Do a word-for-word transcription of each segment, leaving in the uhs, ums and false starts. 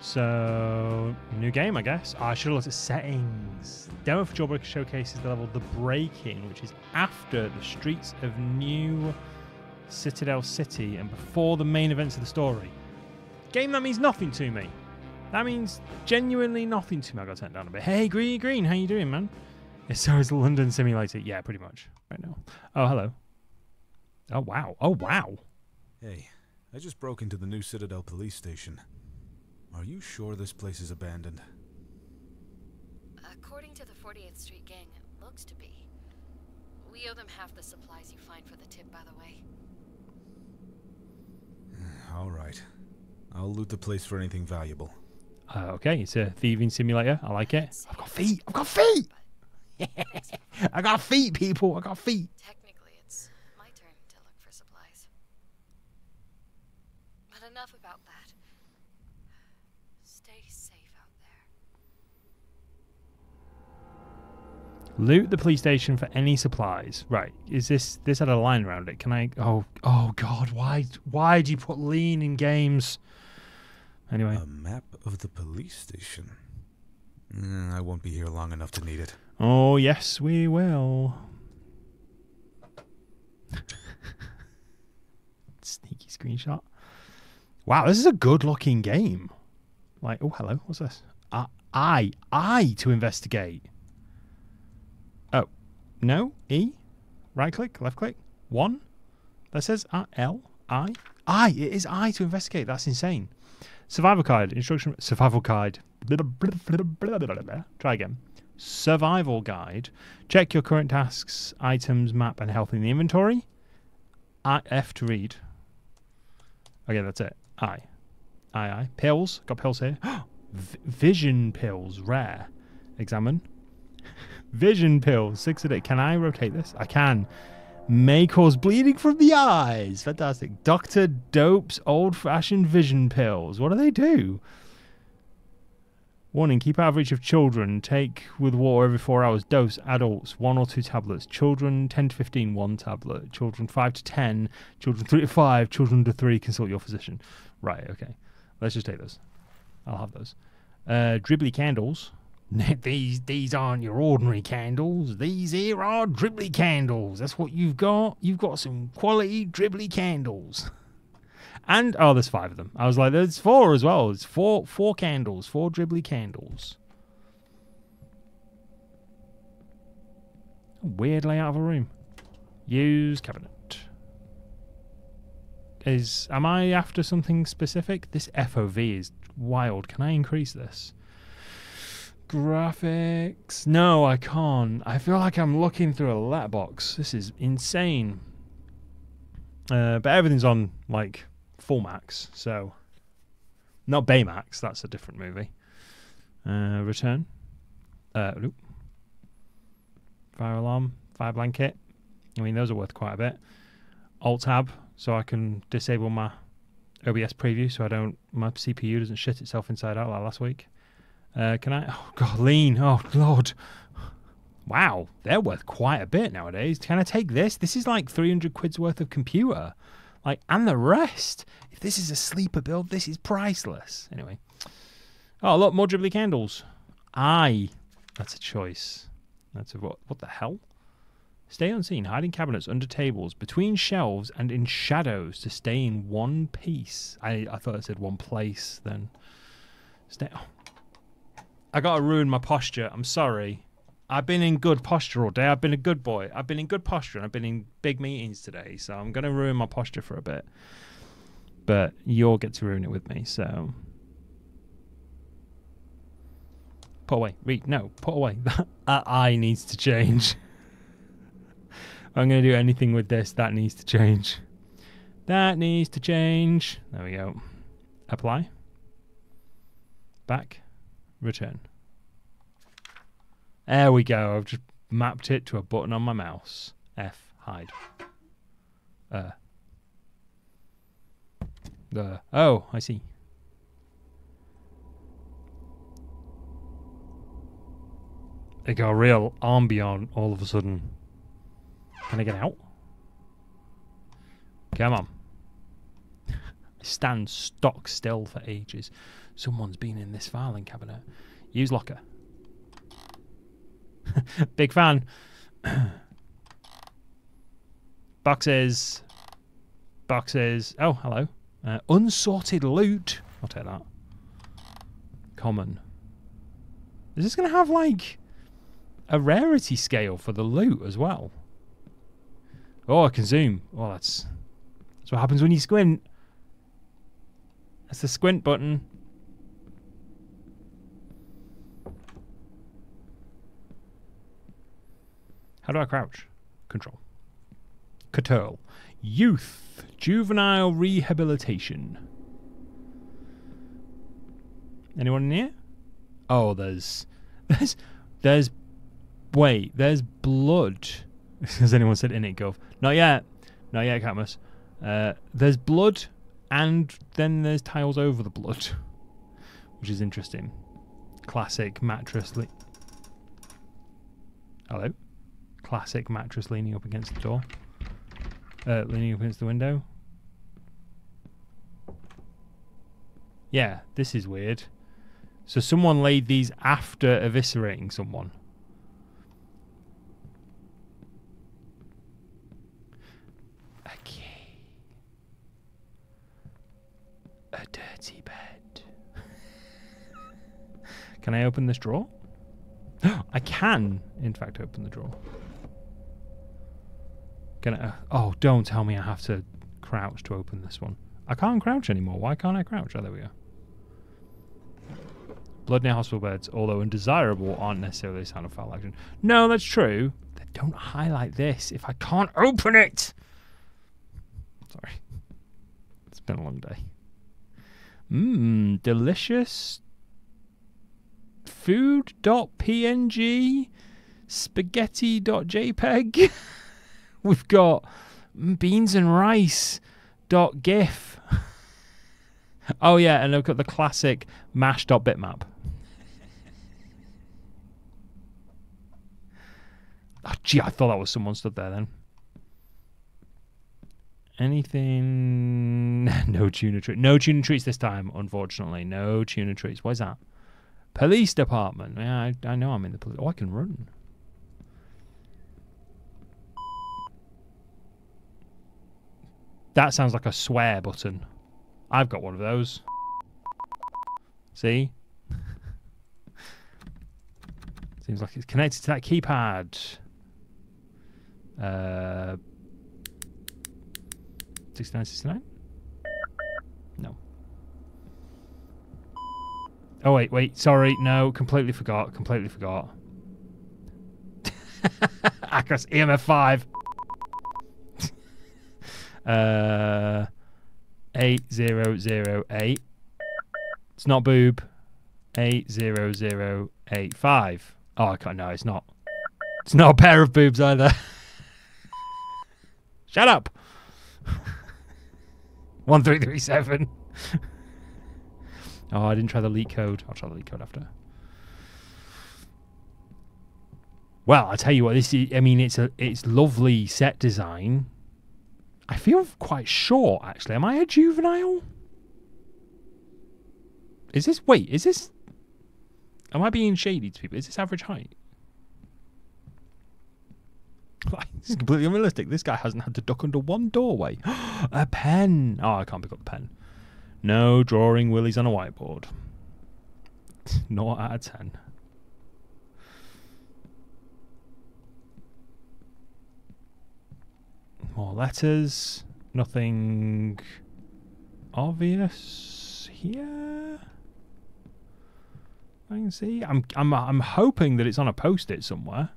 So, new game, I guess. Oh, I should have looked at settings. Demo for Jawbreaker showcases the level The Breaking, which is after the streets of New Citadel City and before the main events of the story. Game that means nothing to me. That means genuinely nothing to me. I got turned down a bit. Hey, Green Green, how you doing, man? So is London Simulator. Yeah, pretty much. Right now. Oh, hello. Oh, wow. Oh, wow. Hey, I just broke into the New Citadel Police Station. Are you sure this place is abandoned? According to the forty-eighth Street Gang, it looks to be. We owe them half the supplies you find for the tip, by the way. All right. I'll loot the place for anything valuable. Uh, okay, it's a thieving simulator. I like it. I've got feet! I've got feet! I got feet, people! I got feet! Technically, it's my turn to look for supplies. But enough about that. Stay safe out there. Loot the police station for any supplies. Right. Is this... This had a line around it. Can I... Oh, oh God. Why Why do you put lean in games? Anyway. A map of the police station. Mm, I won't be here long enough to need it. Oh, yes, we will. Sneaky screenshot. Wow, this is a good-looking game. Like, oh, hello. What's this? Uh, I. I to investigate. Oh. No. E. Right-click. Left-click. One. That says uh, L. I. I. It is I to investigate. That's insane. Survival guide. Instruction. Survival guide. Try again. Survival guide. Check your current tasks, items, map, and health in the inventory. I, F to read. Okay, that's it. I. I, I. Pills. Got pills here. v vision pills. Rare. Examine. Vision pills. Six a day. Can I rotate this? I can. May cause bleeding from the eyes. Fantastic. Doctor Dope's old-fashioned vision pills. What do they do? Warning, keep out of reach of children. Take with water every four hours. Dose, adults, one or two tablets. Children, ten to fifteen, one tablet. Children, five to ten. Children, three to five. Children to three, consult your physician. Right, okay. Let's just take those. I'll have those. Uh, dribbly candles. these these aren't your ordinary candles. These here are dribbly candles. That's what you've got. You've got some quality dribbly candles. And, oh, there's five of them. I was like, there's four as well. It's four four candles, four dribbly candles. Weird layout of a room. Use cabinet. Is, am I after something specific? This F O V is wild. Can I increase this? Graphics. No, I can't. I feel like I'm looking through a letterbox. This is insane. Uh, but everything's on, like... Full max, so not Baymax. That's a different movie. Uh, return. Uh, oop. Fire alarm, fire blanket. I mean, those are worth quite a bit. Alt tab, so I can disable my O B S preview, so I don't. My C P U doesn't shit itself inside out like last week. Uh, can I? Oh God, lean. Oh Lord. Wow, they're worth quite a bit nowadays. Can I take this? This is like three hundred quid's worth of computer. Like, and the rest. If this is a sleeper build, this is priceless. Anyway. Oh, look, more dribbly candles. Aye. That's a choice. That's a what? What the hell? Stay unseen. Hide in cabinets, under tables, between shelves, and in shadows to stay in one piece. I, I thought it said one place then. Stay. Oh. I gotta ruin my posture. I'm sorry. I've been in good posture all day. I've been a good boy. I've been in good posture and I've been in big meetings today. So I'm going to ruin my posture for a bit. But you'll get to ruin it with me, so... Put away. Read. No. Put away. That eye needs to change. I'm going to do anything with this. That needs to change. That needs to change. There we go. Apply. Back. Return. There we go. I've just mapped it to a button on my mouse. F, hide. Uh. Uh. Oh, I see. They got a real ambiance all of a sudden. Can I get out? Come on. Stand stock still for ages. Someone's been in this filing cabinet. Use locker. Big fan. Boxes. Boxes. Oh, hello. Uh, unsorted loot. I'll take that. Common. Is this going to have, like, a rarity scale for the loot as well? Oh, I can zoom. Oh, that's, that's what happens when you squint. That's the squint button. How do I crouch? Control. Caturl. Youth. Juvenile rehabilitation. Anyone in here? Oh, there's... There's... There's... Wait, there's blood. Has anyone said in it, Gov? Not yet. Not yet, Catmus. Uh, there's blood, and then there's tiles over the blood. Which is interesting. Classic mattress... Le Hello? Classic mattress leaning up against the door. Uh, leaning up against the window. Yeah, this is weird. So someone laid these after eviscerating someone. Okay. A dirty bed. Can I open this drawer? I can, in fact, open the drawer. Can I? Uh, oh, don't tell me I have to crouch to open this one. I can't crouch anymore. Why can't I crouch? Oh, there we go. Blood near hospital beds, although undesirable, aren't necessarily a sign of foul action. No, that's true. They don't highlight this if I can't open it. Sorry. It's been a long day. Mmm, delicious food.png, spaghetti.jpg. We've got beans and rice dot gif. Oh yeah, and I've got the classic mash dot bitmap. Oh gee, I thought that was someone stood there then. Anything? No tuna treat. No tuna treats this time, unfortunately. No tuna treats. What is that? Police department. Yeah, I, I know I'm in the police. Oh, I can run. That sounds like a swear button. I've got one of those. See? Seems like it's connected to that keypad. Uh, sixty-nine sixty-nine? No. Oh, wait, wait. Sorry. No, completely forgot. Completely forgot. Across E M F five. Uh... Eight zero zero eight. It's not boob. Eight zero zero eight five. Oh, I can't. No, it's not. It's not a pair of boobs either. Shut up. One three three seven. Oh, I didn't try the leak code. I'll try the leak code after. Well, I tell you what. This is. I mean, it's a. It's lovely set design. I feel quite short, actually. Am I a juvenile? Is this... Wait, is this... Am I being shady to people? Is this average height? This is completely unrealistic. This guy hasn't had to duck under one doorway. A pen! Oh, I can't pick up the pen. No drawing willies on a whiteboard. Not out of ten. More letters. Nothing obvious here. I can see. I'm I'm I'm hoping that it's on a post-it somewhere.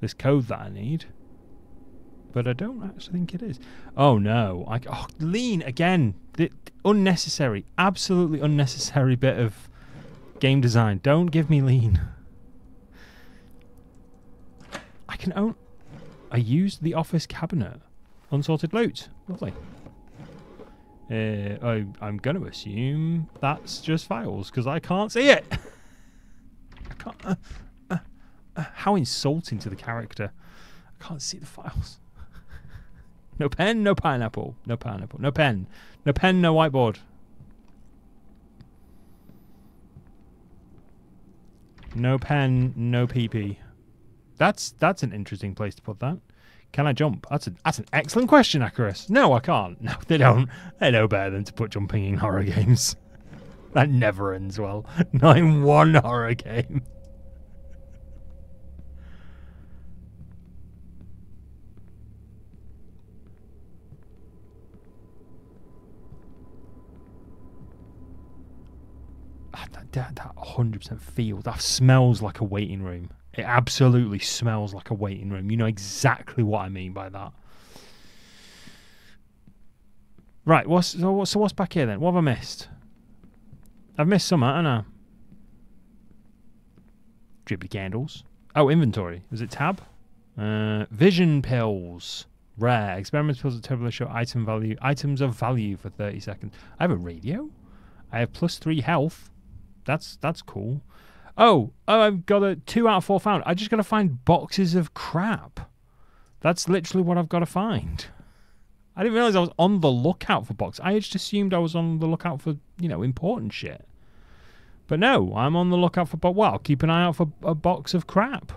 This code that I need, but I don't actually think it is. Oh no! I oh, lean again. The, the unnecessary, absolutely unnecessary bit of game design. Don't give me lean. I can own. I used the office cabinet. Unsorted loot. Lovely. Uh, I, I'm going to assume that's just files, because I can't see it. I can't... Uh, uh, uh, how insulting to the character. I can't see the files. No pen, no pineapple. No pineapple. No pen. No pen, no whiteboard. No pen, no P P. That's that's an interesting place to put that. Can I jump? That's a, that's an excellent question, Icarus. No, I can't. No, they don't. They know better than to put jumping in horror games. That never ends well. Not in one horror game. That one hundred percent feels, that smells like a waiting room. It absolutely smells like a waiting room. You know exactly what I mean by that. Right, what's, so, what's, so what's back here then? What have I missed? I've missed some, haven't I? Dribbly candles. Oh, inventory. Is it tab? Uh, vision pills. Rare. Experimental pills that turbulently show item value, items of value for thirty seconds. I have a radio. I have plus three health. That's that's cool. Oh, oh, I've got a two out of four found. I just got to find boxes of crap. That's literally what I've got to find. I didn't realize I was on the lookout for boxes. I just assumed I was on the lookout for, you know, important shit. But no, I'm on the lookout for, but well, keep an eye out for a box of crap.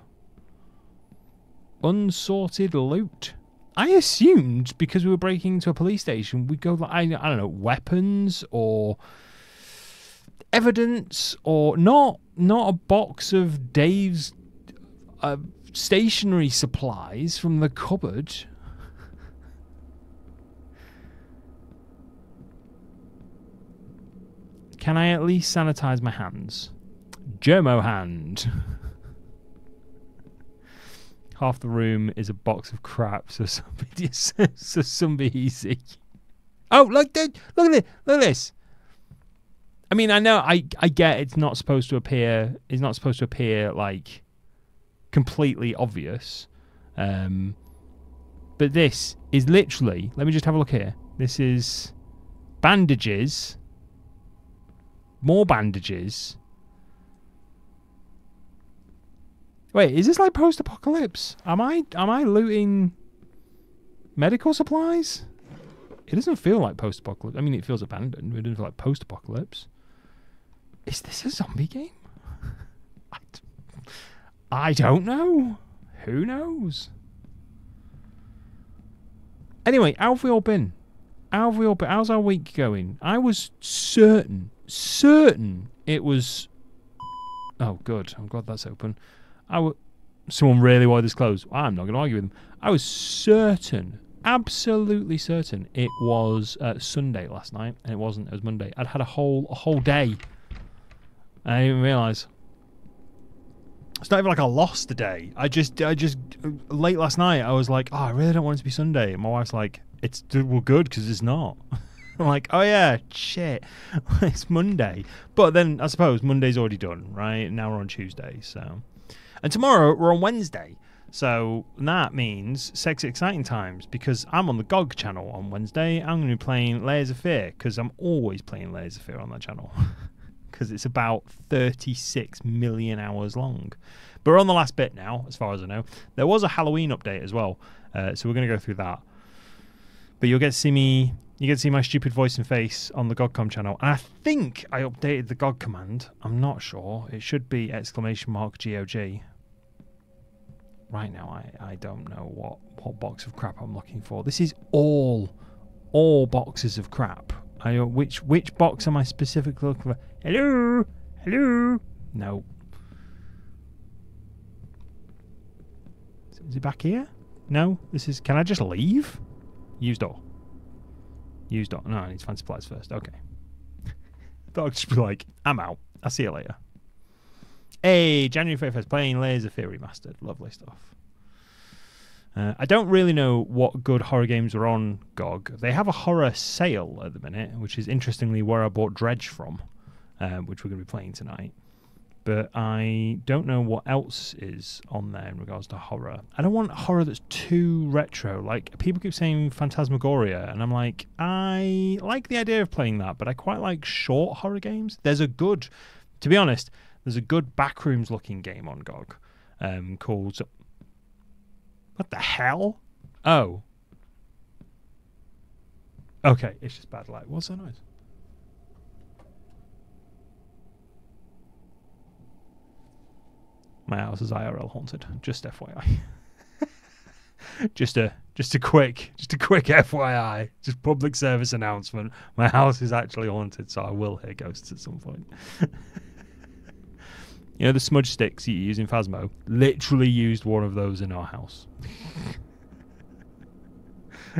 Unsorted loot. I assumed because we were breaking into a police station, we'd go like, I, I don't know, weapons or evidence, or not not a box of Dave's uh, stationery supplies from the cupboard. Can I at least sanitize my hands? Germo hand. Half the room is a box of crap, so somebody so some be easy. Oh, look, dude, look at it, look at this. I mean, I know, I, I get it's not supposed to appear, it's not supposed to appear, like, completely obvious. Um, but this is literally, let me just have a look here. This is bandages, more bandages. Wait, is this like post-apocalypse? Am I, am I looting medical supplies? It doesn't feel like post-apocalypse. I mean, it feels abandoned. It doesn't feel like post-apocalypse. Is this a zombie game? I, d I don't know. Who knows? Anyway, how have we all been? How have we all been? How's our week going? I was certain, certain it was... Oh, good. I'm glad that's open. I w Someone really wanted this closed. I'm not going to argue with them. I was certain, absolutely certain it was uh, Sunday last night, and it wasn't. It was Monday. I'd had a whole, a whole day. I didn't even realise. It's not even like I lost the day. I just, I just, late last night, I was like, oh, I really don't want it to be Sunday. And my wife's like, it's, well, good, because it's not. I'm like, oh yeah, shit, it's Monday. But then, I suppose, Monday's already done, right? Now we're on Tuesday, so. And tomorrow, we're on Wednesday. So, that means sexy exciting times, because I'm on the G O G channel on Wednesday. I'm going to be playing Layers of Fear, because I'm always playing Layers of Fear on that channel. Because it's about thirty-six million hours long. But we're on the last bit now, as far as I know. There was a Halloween update as well, uh, so we're going to go through that. But you'll get to see me, you get to see my stupid voice and face on the G O G dot com channel. And I think I updated the G O G command. I'm not sure. It should be exclamation mark G O G. Right now, I, I don't know what, what box of crap I'm looking for. This is all, all boxes of crap. I, which which box am I specifically looking for? Hello? Hello? No. Is it back here? No? This is... Can I just leave? Use door. Use door. No, I need to find supplies first. Okay. Thought I'd just be like, I'm out. I'll see you later. Hey, January thirty-first, playing Laser Theory Mastered. Lovely stuff. Uh, I don't really know what good horror games are on G O G. They have a horror sale at the minute, which is interestingly where I bought Dredge from, uh, which we're going to be playing tonight. But I don't know what else is on there in regards to horror. I don't want horror that's too retro. Like, people keep saying Phantasmagoria, and I'm like, I like the idea of playing that, but I quite like short horror games. There's a good, to be honest, there's a good backrooms-looking game on G O G um, called... What the hell? Oh. Okay, it's just bad light. What's that noise? my house is I R L haunted. Just F Y I. just a just a quick just a quick F Y I. Just public service announcement. My house is actually haunted, so I will hear ghosts at some point. You know the smudge sticks you use in Phasmo? Literally used one of those in our house.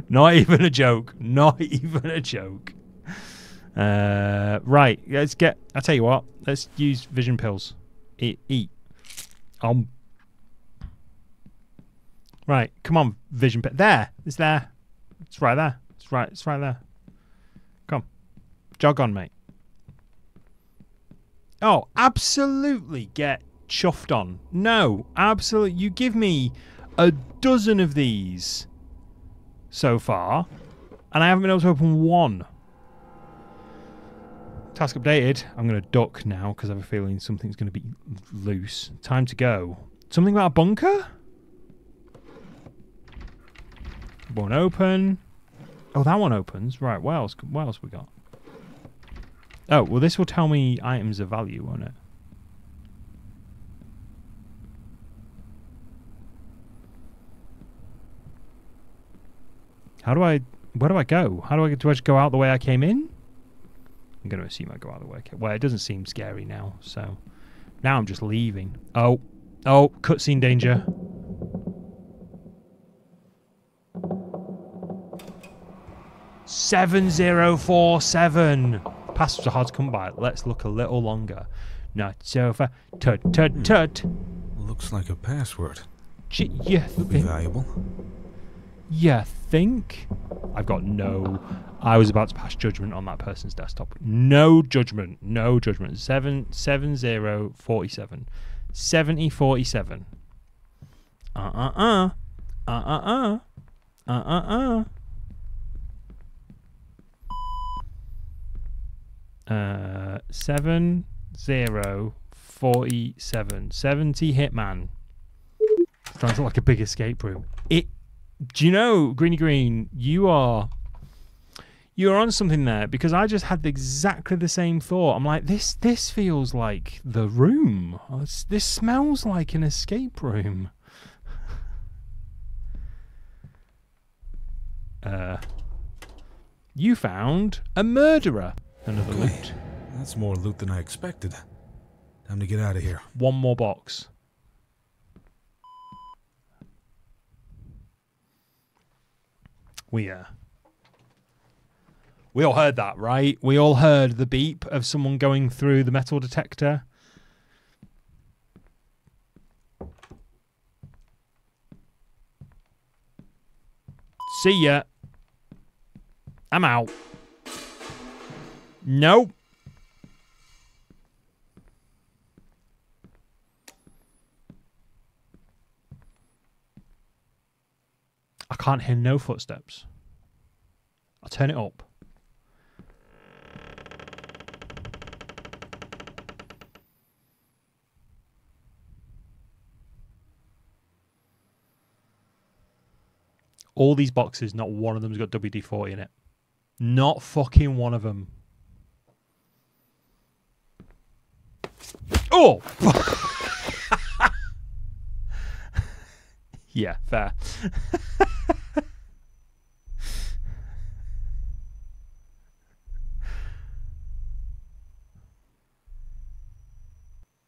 Not even a joke. Not even a joke. Uh, right, let's get... I tell you what. Let's use vision pills. Eat. eat. Um. Right, come on, vision pill. There. It's there. It's right there. It's right. It's right there. Come. Jog on, mate. Oh, absolutely get chuffed on. No, absolutely. You give me a dozen of these so far, and I haven't been able to open one. Task updated. I'm going to duck now because I have a feeling something's going to be loose. Time to go. Something about a bunker? One open. Oh, that one opens. Right, what else, what else we got? Oh, well, this will tell me items of value on it. How do I... Where do I go? How do I get to just go out the way I came in? I'm going to assume I go out the way I came in. Well, it doesn't seem scary now, so... Now I'm just leaving. Oh. Oh, cutscene danger. seven zero four seven. Passwords are hard to come by. Let's look a little longer. Not over. Tut, tut, tut. Hmm. Looks like a password. G you It'll be valuable. Yeah, think? I've got no... I was about to pass judgment on that person's desktop. No judgment. No judgment. seven zero four seven. seventy forty-seven. Uh-uh-uh. Uh-uh-uh. Uh-uh-uh. Uh, seven zero forty seven seventy hitman. Sounds like a big escape room. It. Do you know, Greeny Green? You are. You are on something there because I just had exactly the same thought. I'm like, this. This feels like the room. This smells like an escape room. Uh. You found a murderer. Another okay. loot. That's more loot than I expected. Time to get out of here. One more box. We, uh... We all heard that, right? We all heard the beep of someone going through the metal detector. See ya. I'm out. Nope. I can't hear no footsteps. I'll turn it up. All these boxes, not one of them's got W D forty in it. Not fucking one of them. Oh! Yeah, fair.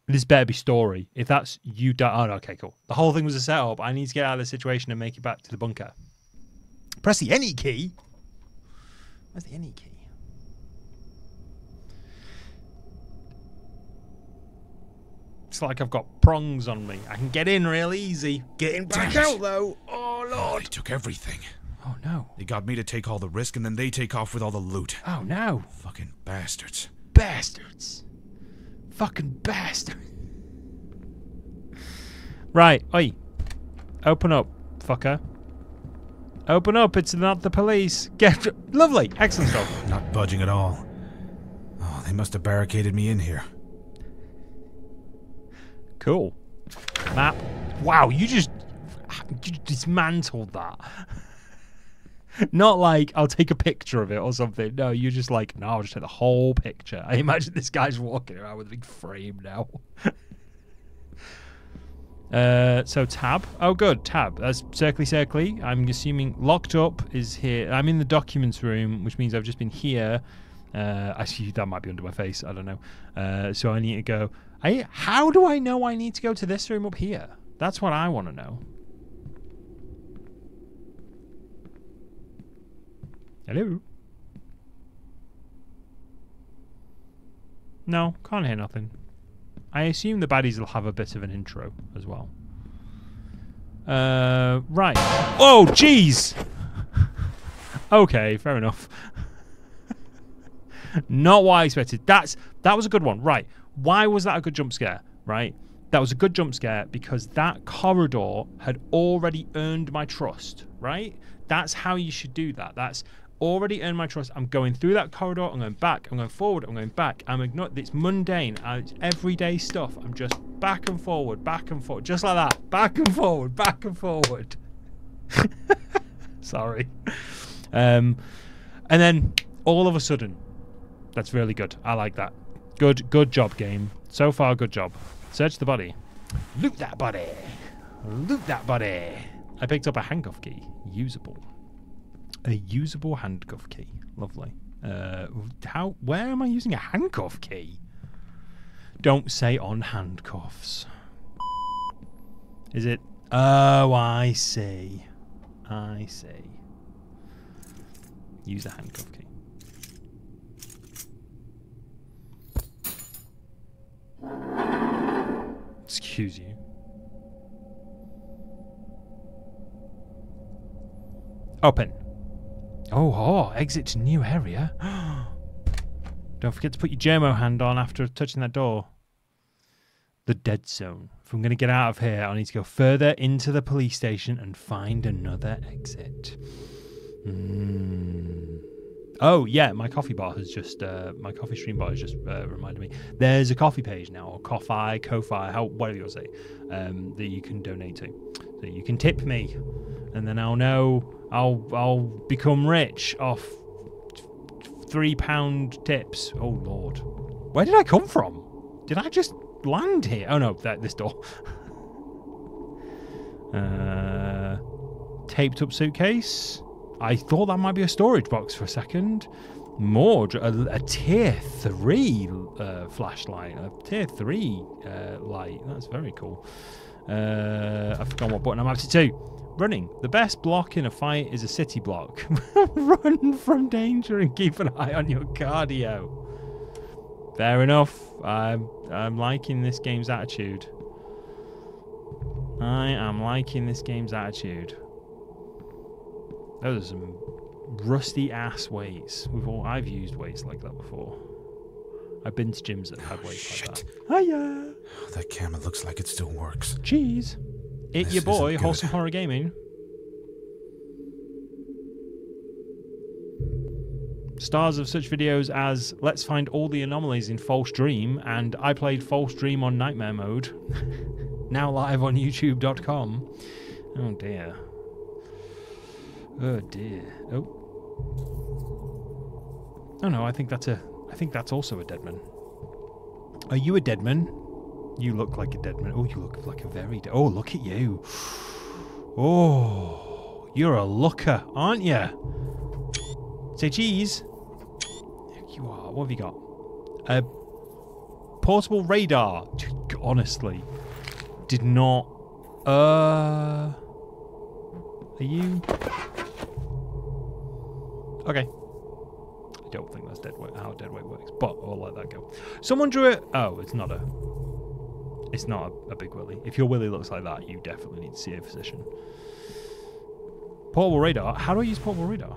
This better be story. If that's you done... Oh, okay, cool. The whole thing was a setup. I need to get out of this situation and make it back to the bunker. Press the any key. Where's the any key? It's like I've got prongs on me. I can get in real easy. Getting back Damn out, it. though. Oh, Lord. They took everything. Oh, no. They got me to take all the risk, and then they take off with all the loot. Oh, no. Fucking bastards. Bastards. Fucking bastards. Right. Oi. Open up, fucker. Open up. It's not the police. Get... Lovely. Excellent stuff. Not budging at all. Oh, they must have barricaded me in here. Cool. Map. Wow, you just, you dismantled that. Not like, I'll take a picture of it or something. No, you're just like, no, I'll just take the whole picture. I imagine this guy's walking around with a big frame now. Uh, so tab. Oh, good. Tab. That's circly, circly. I'm assuming locked up is here. I'm in the documents room, which means I've just been here. Uh, actually, that might be under my face. I don't know. Uh, so I need to go. I, how do I know I need to go to this room up here? That's what I want to know. Hello? No, can't hear nothing. I assume the baddies will have a bit of an intro as well. Uh, right. Oh, jeez! Okay, fair enough. Not what I expected. That's, that was a good one. Right. Why was that a good jump scare? Right? That was a good jump scare because that corridor had already earned my trust. Right? That's how you should do that. That's... already earned my trust. I'm going through that corridor. I'm going back. I'm going forward. I'm going back. I'm ignoring. It's mundane. It's everyday stuff. I'm just back and forward, back and forward, just like that. Back and forward, back and forward. Sorry. Um, and then all of a sudden, that's really good. I like that. Good, good job, game. So far, good job. Search the body. Loot that body. Loot that body. I picked up a handcuff key. Usable. A usable handcuff key. Lovely. Uh, how? Where am I using a handcuff key? Don't say on handcuffs. Is it? Oh, I see. I see. Use the handcuff key. Excuse you. Open. Oh, oh, exit to new area. Don't forget to put your germo hand on after touching that door. The dead zone. If I'm going to get out of here, I need to go further into the police station and find another exit. Mm. Oh, yeah, my coffee bar has just, uh, my coffee stream bar has just uh, reminded me. There's a coffee page now, or Ko-Fi, Ko-Fi, how, whatever you'll say, um, that you can donate to. So you can tip me, and then I'll know... I'll I'll become rich off three pound tips. Oh Lord, where did I come from? Did I just land here? Oh no, that this door. uh, taped up suitcase. I thought that might be a storage box for a second. More a, a tier three uh, flashlight, a tier three uh, light. That's very cool. Uh, I've forgotten what button I'm up to. Two. Running. The best block in a fight is a city block. Run from danger and keep an eye on your cardio. Fair enough. I'm, I'm liking this game's attitude. I am liking this game's attitude. Those are some rusty ass weights. We've all, I've used weights like that before. I've been to gyms that have oh, weights shit. like that. Hiya! That camera looks like it still works. Jeez. It your boy, Wholesome Horror Gaming. Stars of such videos as Let's Find All the Anomalies in False Dream and I Played False Dream on Nightmare Mode. Now live on YouTube dot com. Oh dear. Oh dear. Oh. Oh no, I think that's a I think that's also a Deadman. Are you a Deadman? You look like a dead man. Oh, you look like a very dead... Oh, look at you. Oh, you're a looker, aren't you? Say cheese. There you are. What have you got? A portable radar. Dude, honestly, did not... Uh... Are you... Okay. I don't think that's dead weight, how dead weight works, but I'll let that go. Someone drew it... Oh, it's not a... It's not a, a big willy. If your willy looks like that, you definitely need to see a physician. Portable radar. How do I use portable radar?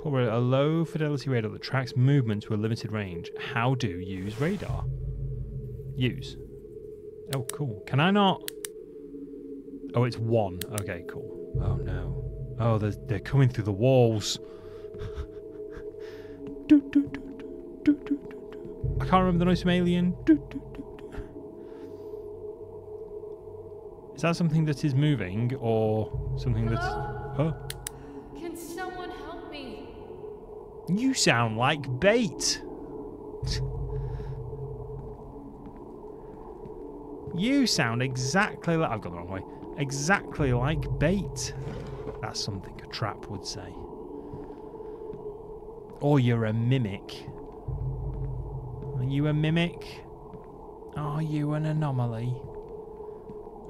Portable radar. A low fidelity radar that tracks movement to a limited range. How do you use radar? Use. Oh, cool. Can I not? Oh, it's one. Okay, cool. Oh, no. Oh, they're, they're coming through the walls. do, do, do, do, do, do, do. I can't remember the noise from Alien. Do, do, do. Is that something that is moving or something Hello? that's... Oh. Can someone help me? You sound like bait. You sound exactly like... I've gone the wrong way. Exactly like bait. That's something a trap would say. Or you're a mimic. Are you a mimic? Are you an anomaly?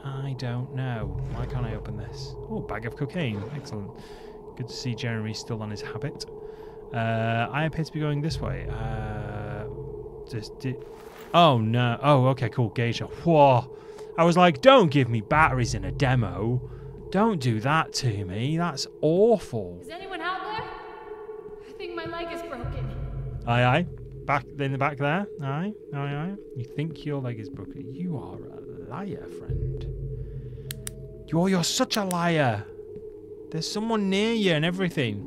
I don't know. Why can't I open this? Oh, bag of cocaine. Excellent. Good to see Jeremy's still on his habit. Uh, I appear to be going this way. Uh, just did... Oh, no. Oh, okay, cool. Gauge. Whoa. I was like, don't give me batteries in a demo. Don't do that to me. That's awful. Is anyone out there? I think my leg is broken. Aye, aye. Back in the back there. Aye, aye, aye. You think your leg is broken. You are a liar, friend. You're, you're such a liar. There's someone near you and everything.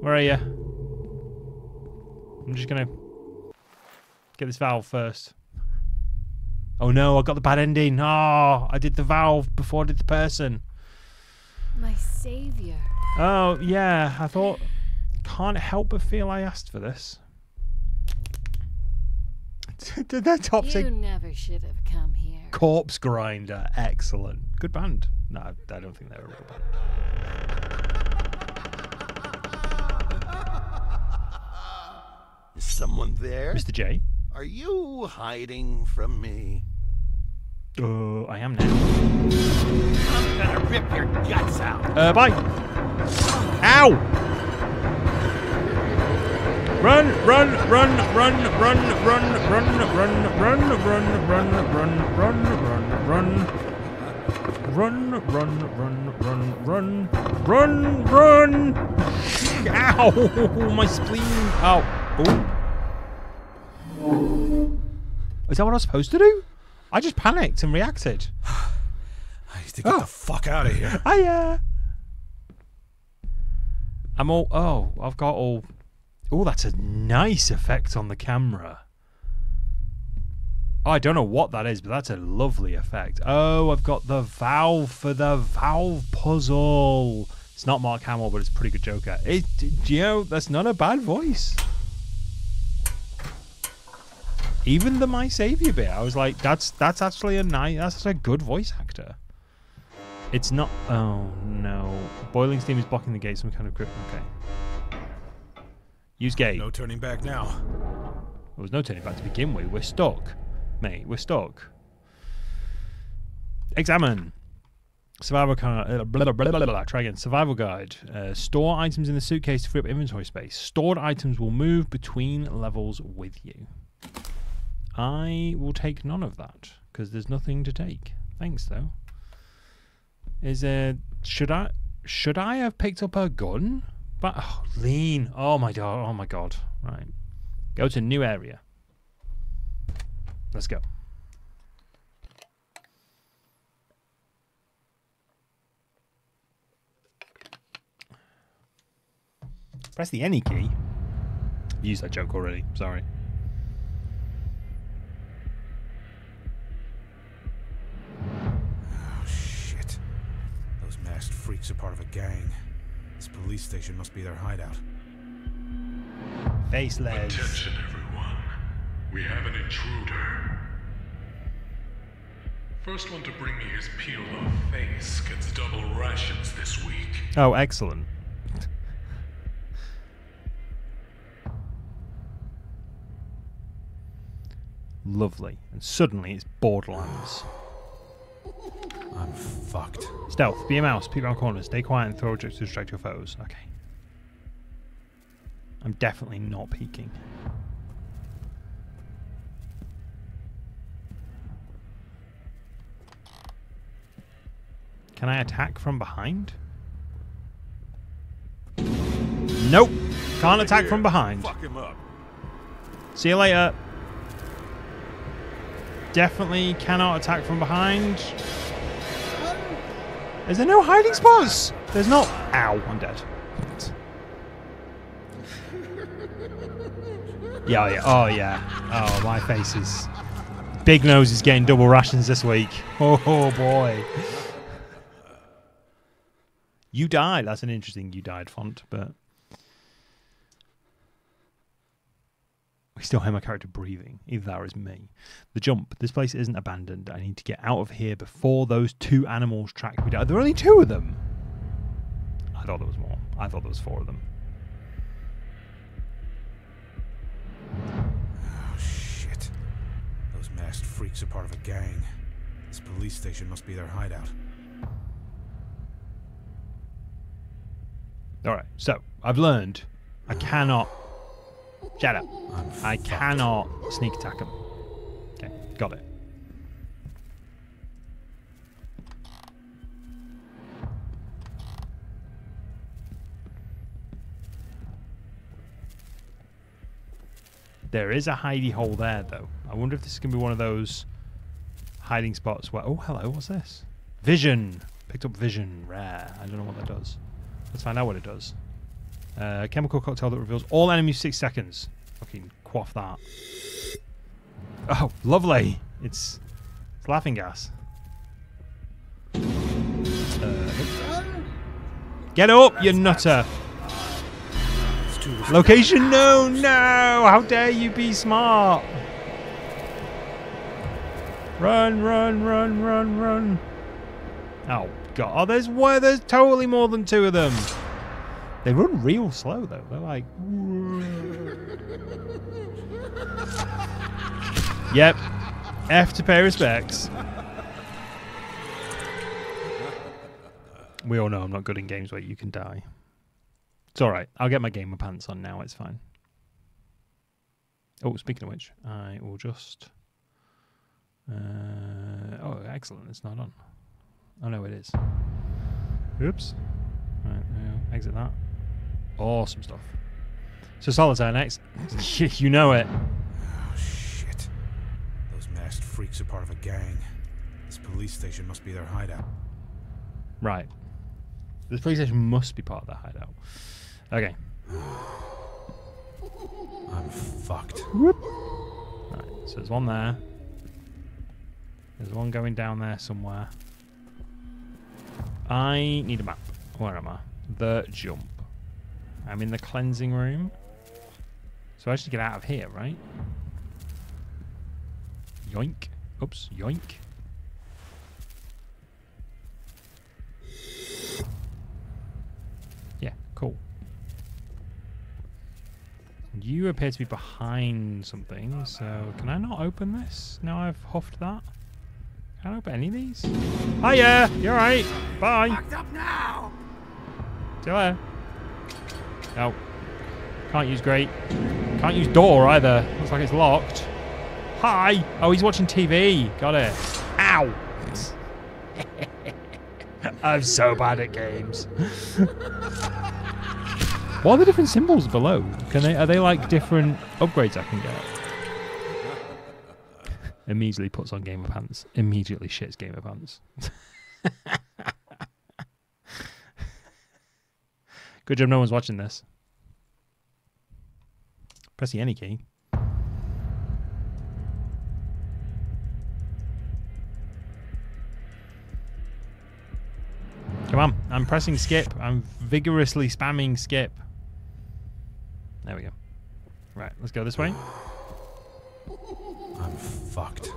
Where are you? I'm just going to... Get this valve first. Oh no, I got the bad ending. Oh, I did the valve before I did the person. My savior. Oh, yeah. I thought, can't help but feel I asked for this. Did that top sing? You never should have come here. Corpse Grinder. Excellent. Good band. No, I don't think they're a real band. Is someone there? Mister J? Are you hiding from me? Oh, uh, I am now. I'm gonna rip your guts out. Uh, bye. Ow! Run, run, run, run, run, run, run, run, run, run, run, run, run, run, run, run, run, run, run, run, run. Ow! My spleen. Ow. Oh. Is that what I was supposed to do? I just panicked and reacted. I need to get oh. the fuck out of here. Hiya. I'm all... Oh, I've got all... Oh, that's a nice effect on the camera. Oh, I don't know what that is, but that's a lovely effect. Oh, I've got the valve for the valve puzzle. It's not Mark Hamill, but it's a pretty good Joker. It, you know, that's not a bad voice. Even the My Savior bit, I was like, that's that's actually a nice, that's a good voice actor. It's not, oh no. Boiling steam is blocking the gate, some kind of grip, okay. Use gate. No turning back now. There was no turning back to begin with, we're stuck. Mate, we're stuck. Examine. Survival guide, uh, blah, blah, blah, blah, blah. Try again. Survival guide. Uh, store items in the suitcase to free up inventory space. Stored items will move between levels with you. I will take none of that because there's nothing to take. Thanks, though. Is there? Should I? Should I have picked up a gun? But oh, lean. Oh my god. Oh my god. Right. Go to new area. Let's go. Press the any key. Used that joke already. Sorry. Freaks are part of a gang. This police station must be their hideout. Face legs. Attention, everyone. We have an intruder. First one to bring me his peel-off face gets double rations this week. Oh, excellent. Lovely. And suddenly it's Borderlands. I'm fucked. Stealth, be a mouse, peep around corners, stay quiet and throw objects to distract your foes. Okay. I'm definitely not peeking. Can I attack from behind? Nope. Can't attack from behind. Fuck him up. See you later. Definitely cannot attack from behind. Is there no hiding spots? There's not. Ow, I'm dead. Yeah, oh yeah, oh yeah. Oh, my face is... Big Nose is getting double rations this week. Oh, oh boy. You died. That's an interesting you died font, but... I still hear my character breathing. Either that or it's me. The jump. This place isn't abandoned. I need to get out of here before those two animals track me down. There are only two of them. I thought there was more. I thought there was four of them. Oh, shit. Those masked freaks are part of a gang. This police station must be their hideout. Alright, so, I've learned I cannot... Shut up. I cannot sneak attack him. Okay, got it. There is a hidey hole there, though. I wonder if this is going to be one of those hiding spots where... Oh, hello, what's this? Vision! Picked up vision. Rare. I don't know what that does. Let's find out what it does. Uh, a chemical cocktail that reveals all enemies six seconds. Fucking quaff that. Oh, lovely! It's, it's laughing gas. Uh, get up, you nutter! Location? No, no! How dare you be smart! Run, run, run, run, run! Oh, God. Oh, there's, well, there's totally more than two of them! They run real slow, though. They're like... Yep. F to pay respects. We all know I'm not good in games where you can die. It's alright. I'll get my gamer pants on now. It's fine. Oh, speaking of which, I will just... Uh... Oh, excellent. It's not on. Oh, no, it is. Oops. Right, yeah. Exit that. Awesome stuff. So Solitaire next. You know it. Oh, shit. Those masked freaks are part of a gang. This police station must be their hideout. Right. This police station must be part of their hideout. Okay. I'm fucked. Whoop. Right, so there's one there. There's one going down there somewhere. I need a map. Where am I? The jump. I'm in the cleansing room. So I should get out of here, right? Yoink. Oops, yoink. Yeah, cool. You appear to be behind something, so can I not open this? Now I've huffed that. Can I open any of these? Hiya! You're right. Bye. Locked up now. Hello. No. Can't use grate. Can't use door either. Looks like it's locked. Hi. Oh, he's watching T V. Got it. Ow. I'm so bad at games. What are the different symbols below? Can they? Are they like different upgrades I can get? Immediately puts on gamer pants. Immediately shits gamer pants. Good job no one's watching this. Press the any key. Come on, I'm pressing skip. I'm vigorously spamming skip. There we go. Right, let's go this way. I'm fucked.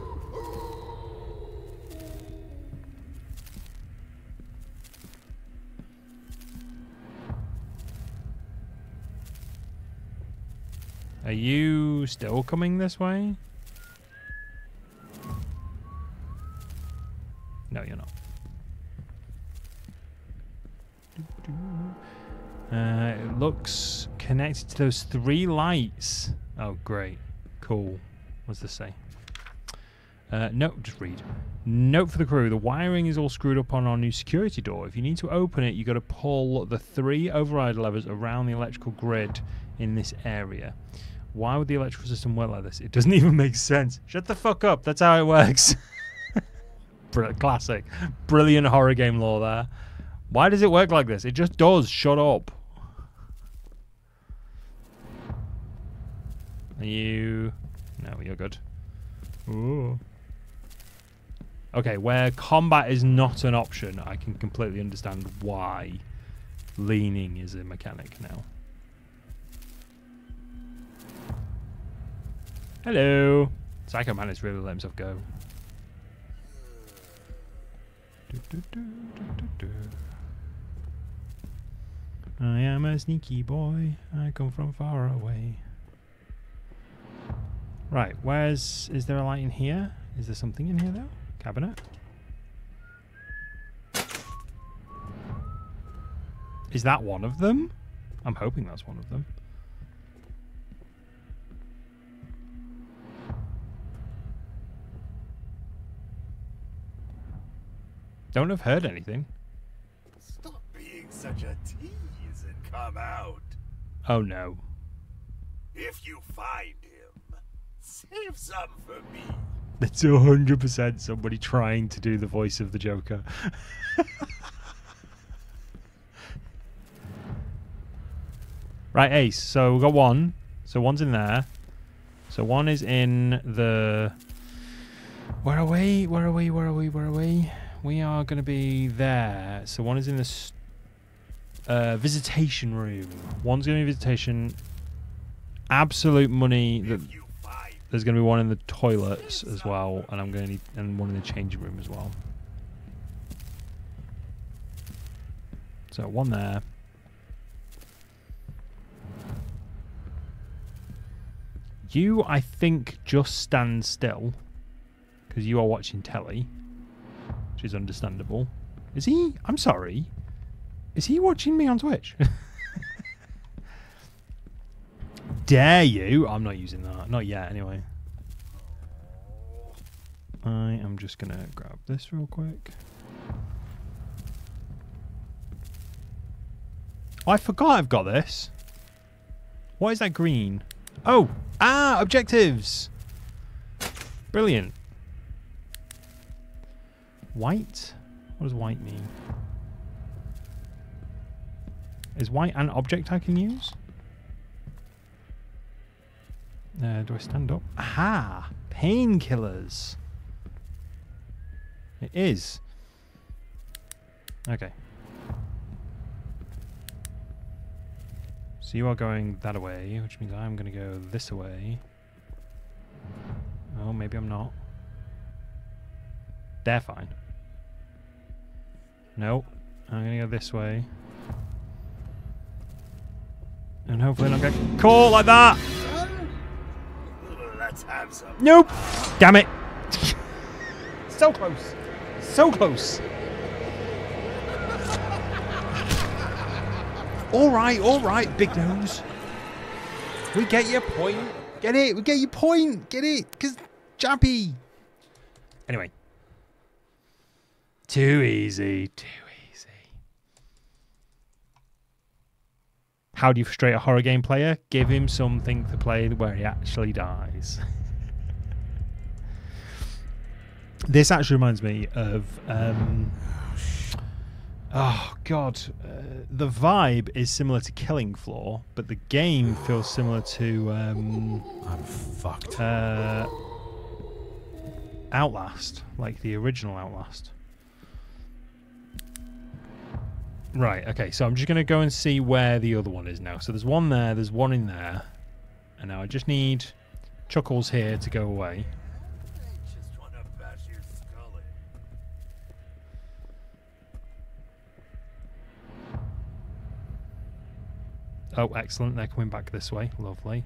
Are you still coming this way? No, you're not. Uh, it looks connected to those three lights. Oh, great. Cool. What's this say? Uh, no, just read. Note for the crew, the wiring is all screwed up on our new security door. If you need to open it, you've got to pull the three override levers around the electrical grid in this area. Why would the electrical system work like this? It doesn't even make sense. Shut the fuck up. That's how it works. Classic. Brilliant horror game lore there. Why does it work like this? It just does. Shut up. Are you... No, you're good. Ooh. Okay, where combat is not an option, I can completely understand why leaning is a mechanic now. Hello. Psycho Man is really letting himself go. Do, do, do, do, do, do. I am a sneaky boy. I come from far away. Right, where's... Is there a light in here? Is there something in here, though? Cabinet? Is that one of them? I'm hoping that's one of them. Don't have heard anything. Stop being such a tease and come out. Oh no. If you find him, save some for me. That's one hundred percent somebody trying to do the voice of the Joker. Right, Ace, so we've got one. So one's in there. So one is in the... Where are we? Where are we? Where are we? Where are we? We are going to be there. So one is in this uh, visitation room. One's going to be visitation. Absolute money. That there's going to be one in the toilets as well, and I'm going to need and one in the changing room as well. So one there. You, I think, just stand still because you are watching telly. Which is understandable. Is he? I'm sorry. Is he watching me on Twitch? Dare you? I'm not using that. Not yet, anyway. I am just going to grab this real quick. Oh, I forgot I've got this. What is that green? Oh! Ah! Objectives! Brilliant. White? What does white mean? Is white an object I can use? Uh, do I stand up? Aha! Painkillers! It is. Okay. So you are going that way, which means I'm going to go this way. Oh, maybe I'm not. They're fine. Nope. I'm going to go this way. And hopefully not get caught like that! Let's have some. Nope! Damn it! So close! So close! Alright, alright, big nose. We get your point. Get it! We get your point! Get it! Because Jappy! Anyway. Too easy, too easy. How do you frustrate a horror game player? Give him something to play where he actually dies. This actually reminds me of... Um, oh, God. Uh, the vibe is similar to Killing Floor, but the game feels similar to... Um, I'm fucked. Uh, Outlast, like the original Outlast. Right, okay, so I'm just going to go and see where the other one is now. So there's one there, there's one in there. And now I just need Chuckles here to go away. I just want to bash your skull in. Oh, excellent. They're coming back this way. Lovely.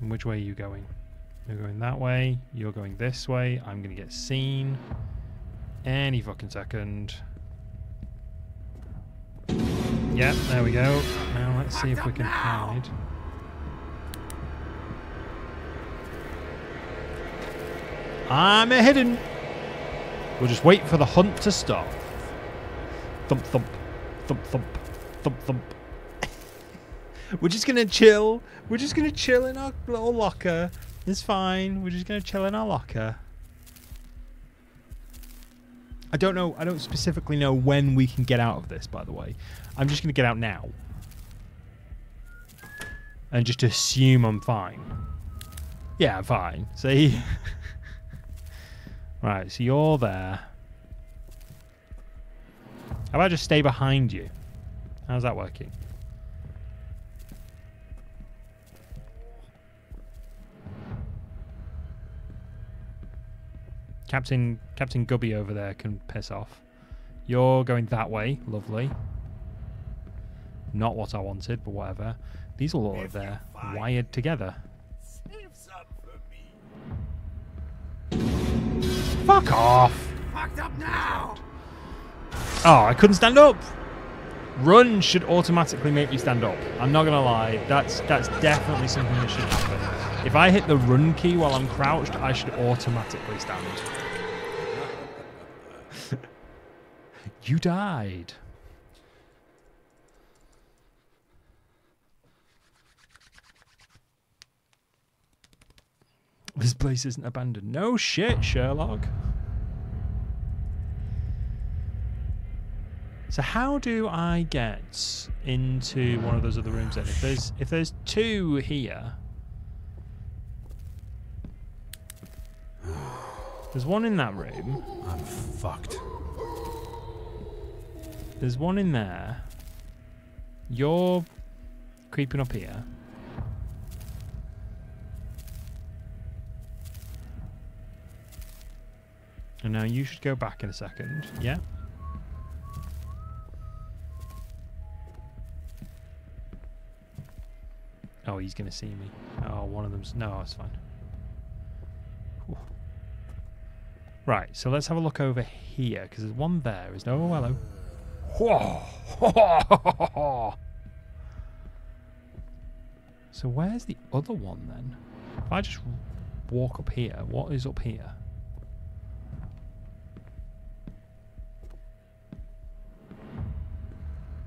And which way are you going? You're going that way, you're going this way, I'm going to get seen any fucking second. Yep, there we go. Now let's see if we can hide. I'm hidden! We'll just wait for the hunt to stop. Thump thump, thump thump, thump thump. We're just going to chill, we're just going to chill in our little locker. It's fine. We're just going to chill in our locker. I don't know. I don't specifically know when we can get out of this, by the way. I'm just going to get out now. And just assume I'm fine. Yeah, I'm fine. See? Right, so you're there. How about I just stay behind you? How's that working? Captain Captain Gubby over there can piss off. You're going that way. Lovely. Not what I wanted, but whatever. These are all over there, wired together. Save some for me. Fuck off! Fucked up now. Oh, I couldn't stand up. Run should automatically make you stand up. I'm not gonna lie. That's that's definitely something that should happen. If I hit the run key while I'm crouched, I should automatically stand. You died. This place isn't abandoned. No shit, Sherlock. So how do I get into one of those other rooms then? If there's if there's two here. There's one in that room. I'm fucked. There's one in there. You're creeping up here. And now you should go back in a second. Yeah. Oh, he's gonna see me. Oh, one of them's no, it's fine. Ooh. Right, so let's have a look over here because there's one there. Is no hello? Whoa! So where's the other one then? If I just walk up here, what is up here?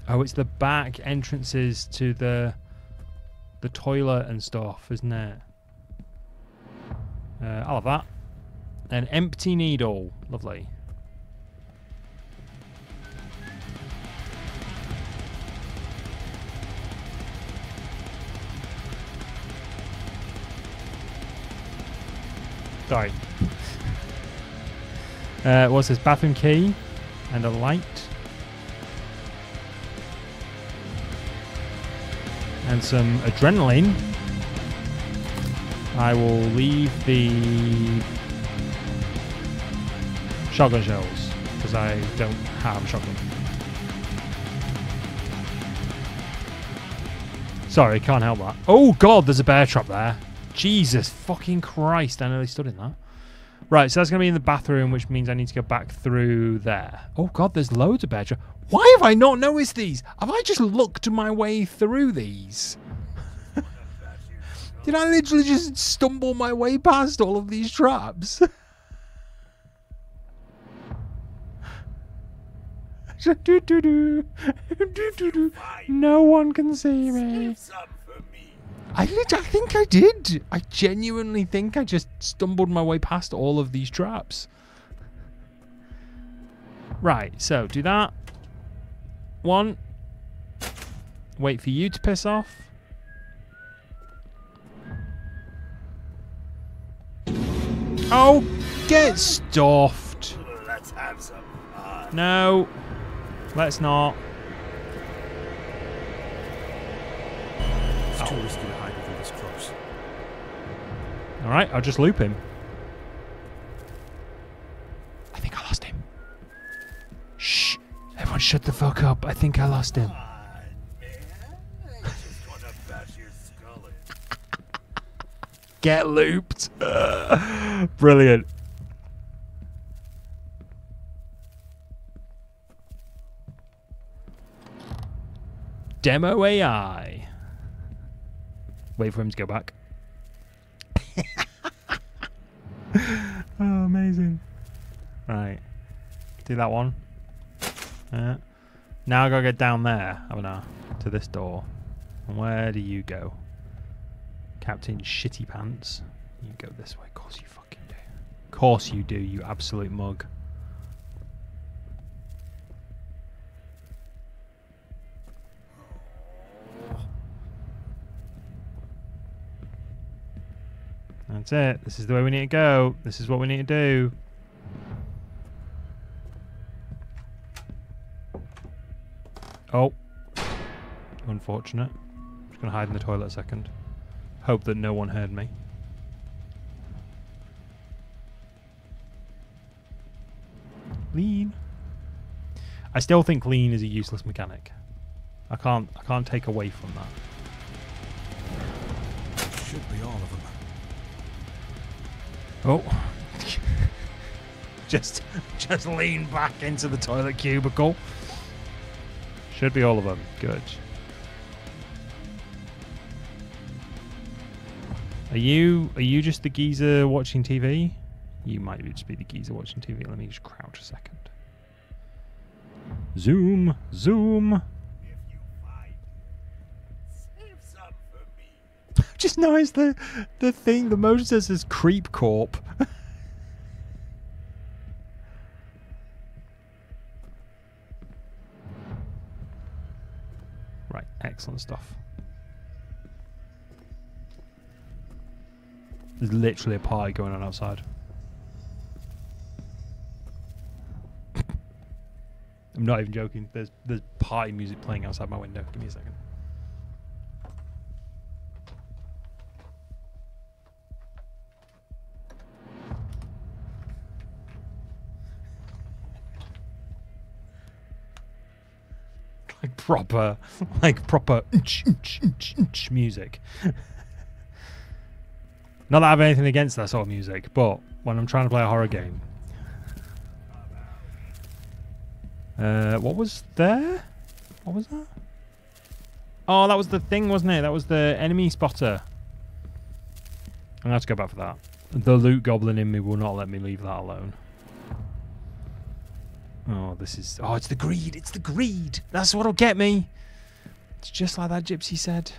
Oh, it's the back entrances to the the toilet and stuff, isn't it? Uh, I'll have that. An empty needle. Lovely. Sorry. Uh, what's this? Bathroom key and a light. And some adrenaline. I will leave the shotgun shells because I don't have a shotgun. Sorry, can't help that. Oh god, there's a bear trap there. Jesus fucking Christ, I nearly stood in that. Right, so that's going to be in the bathroom, which means I need to go back through there. Oh god, there's loads of bear traps. Why have I not noticed these? Have I just looked my way through these? Did I literally just stumble my way past all of these traps? No one can see me. I, I think I did. I genuinely think I just stumbled my way past all of these traps. Right, so do that. One. Wait for you to piss off. Oh, get stuffed. Let's have some fun. No, let's not. It's too risky to hide within this corpse. All right, I'll just loop him. I think I lost him. Shh. Everyone shut the fuck up. I think I lost him. Get looped. Uh, brilliant. Demo A I. Wait for him to go back. Oh, amazing. Right. Do that one. Uh, now I gotta get down there, haven't I? To this door. And where do you go? Captain Shitty Pants. You go this way. Of course you fucking do. Of course you do, you absolute mug. That's it. This is the way we need to go. This is what we need to do. Oh, unfortunate. I'm just gonna hide in the toilet a second. Hope that no one heard me. Lean. I still think lean is a useless mechanic. I can't I can't take away from that. Should be all of them. Oh. just just lean back into the toilet cubicle. Should be all of them. Good. Are you are you just the geezer watching T V? You might just be the geezer watching T V. Let me just crouch a second. Zoom, zoom. If you fight, save some for me. Just notice the the thing. The motion says is Creep Corp. Right, excellent stuff. There's literally a party going on outside. I'm not even joking. There's there's party music playing outside my window. Give me a second. Like proper, like proper music. Not that I have anything against that sort of music, but when I'm trying to play a horror game. Uh, what was there? What was that? Oh, that was the thing, wasn't it? That was the enemy spotter. I'm gonna have to go back for that. The loot goblin in me will not let me leave that alone. Oh, this is... Oh, it's the greed! It's the greed! That's what'll get me! It's just like that gypsy said.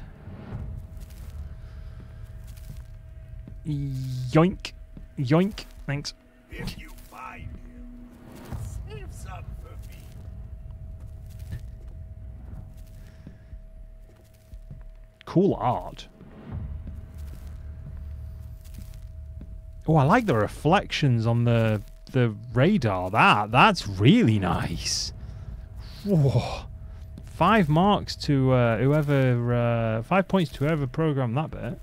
Yoink. Yoink. Thanks. If you find him, save some for me. Cool art. Oh, I like the reflections on the the radar. That that's really nice. Whoa. Five marks to uh, whoever. Uh, five points to whoever programmed that bit.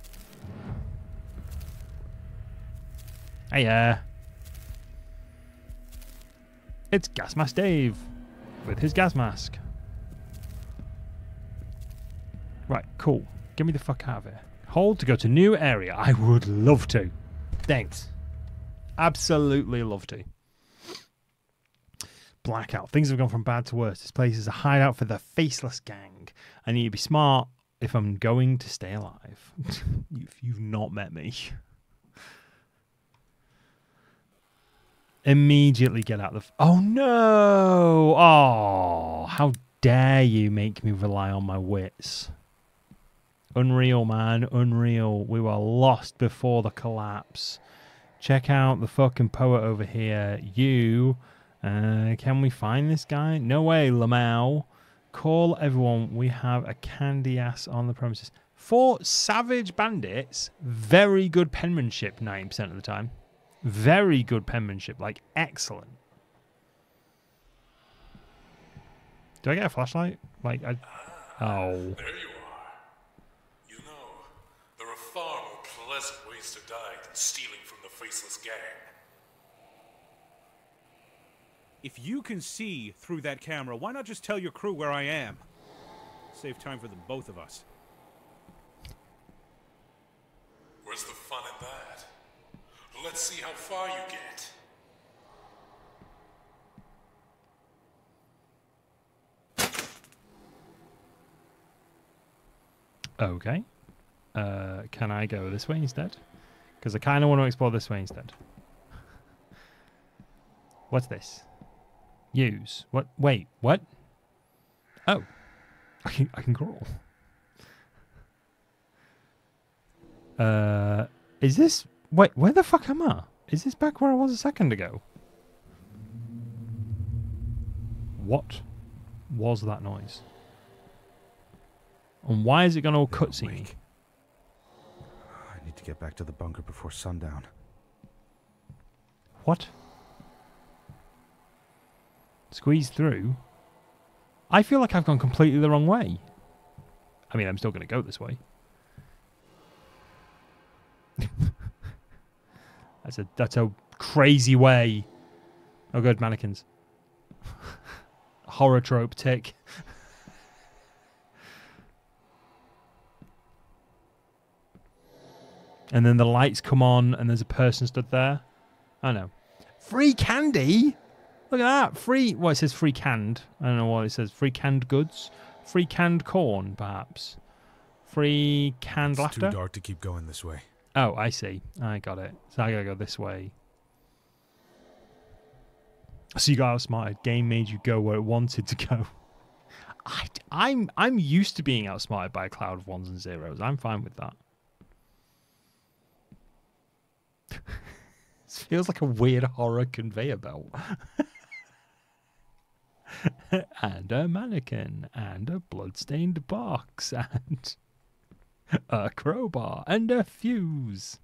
Hey, yeah. It's Gas Mask Dave with his gas mask. Right, cool. Get me the fuck out of here. Hold to go to new area. I would love to. Thanks. Absolutely love to. Blackout. Things have gone from bad to worse. This place is a hideout for the faceless gang. I need to be smart if I'm going to stay alive. If you've not met me. Immediately get out of the... F oh, no! Oh, how dare you make me rely on my wits. Unreal, man. Unreal. We were lost before the collapse. Check out the fucking poet over here. You. Uh, can we find this guy? No way, Lamau. Call everyone. We have a candy ass on the premises. For savage bandits, very good penmanship ninety percent of the time. Very good penmanship, like excellent. Do I get a flashlight? Like I oh. There you are. You know, there are far more pleasant ways to die than stealing from the faceless gang. If you can see through that camera, why not just tell your crew where I am? Save time for the both of us. Where's the fun in that? Let's see how far you get. Okay. Uh, can I go this way instead? Because I kind of want to explore this way instead. What's this? Use. What? Wait, what? Oh. I can, I can crawl. Uh, is this... Wait, where the fuck am I? Is this back where I was a second ago? What was that noise? And why is it gone all cutscene? I need to get back to the bunker before sundown. What? Squeeze through? I feel like I've gone completely the wrong way. I mean, I'm still going to go this way. That's a that's a crazy way. Oh good, mannequins. Horror trope tick. And then the lights come on and there's a person stood there. I know. Free candy? Look at that. Free, well, it says free canned. I don't know what it says. Free canned goods. Free canned corn, perhaps. Free canned it's laughter. It's too dark to keep going this way. Oh, I see. I got it. So I gotta go this way. So you got outsmarted. Game made you go where it wanted to go. I, I'm, I'm used to being outsmarted by a cloud of ones and zeros. I'm fine with that. This feels like a weird horror conveyor belt. And a mannequin. And a bloodstained box. And a crowbar. And a fuse.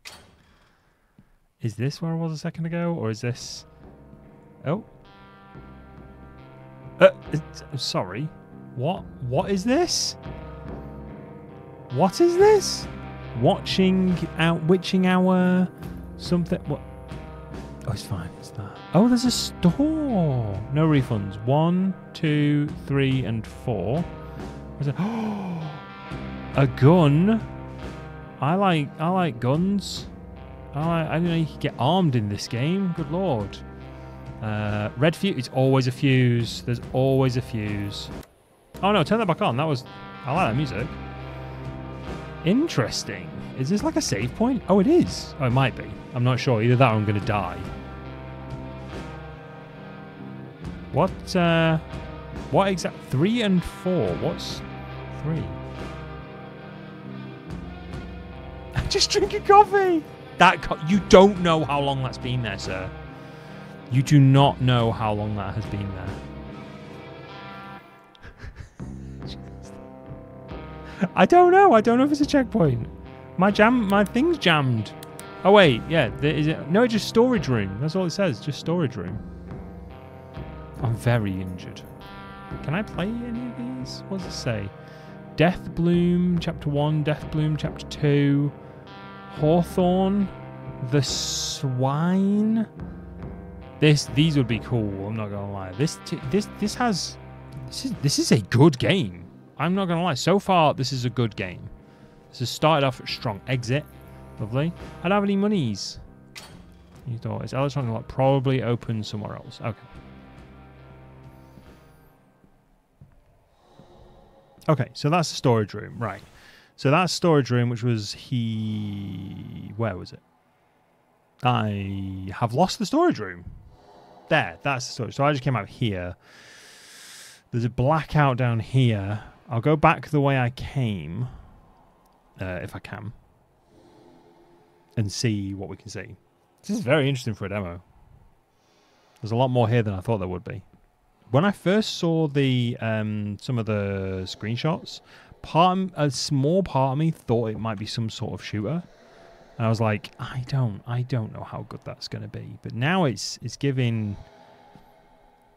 Is this where I was a second ago? Or is this... Oh. Uh, sorry. What? What is this? What is this? Watching out, witching hour... Something. What? Oh, it's fine. It's that. Oh, there's a store. No refunds. One, two, three, and four. There's a, oh, a gun. I like. I like guns. I. Like, I didn't know you could get armed in this game. Good lord. Uh, red fuse. It's always a fuse. There's always a fuse. Oh no! Turn that back on. That was. I like that music. Interesting. Is this like a save point? Oh, it is. Oh, it might be. I'm not sure. Either that or I'm going to die. What, uh... What exact... Three and four. What's... Three? I'm just drinking coffee! That co You don't know how long that's been there, sir. You do not know how long that has been there. I don't know. I don't know if it's a checkpoint. My jam, my thing's jammed. Oh wait, yeah, there is it? No, it's just storage room. That's all it says, just storage room. I'm very injured. Can I play any of these? What does it say? Death Bloom, Chapter One. Death Bloom, Chapter Two. Hawthorne, the Swine. This, these would be cool. I'm not gonna lie. This, this, this has. This is this is a good game. I'm not gonna lie. So far, this is a good game. So started off strong. Exit. Lovely. I don't have any monies. New door. It's electronic lock. Probably open somewhere else. Okay. Okay, so that's the storage room. Right. So that's storage room, which was he... Where was it? I have lost the storage room. There. That's the storage. So I just came out here. There's a blackout down here. I'll go back the way I came. Uh, if I can, and see what we can see. This is very interesting for a demo. There's a lot more here than I thought there would be. When I first saw the um, some of the screenshots, part a small part of me thought it might be some sort of shooter, and I was like, I don't, I don't know how good that's going to be. But now it's it's giving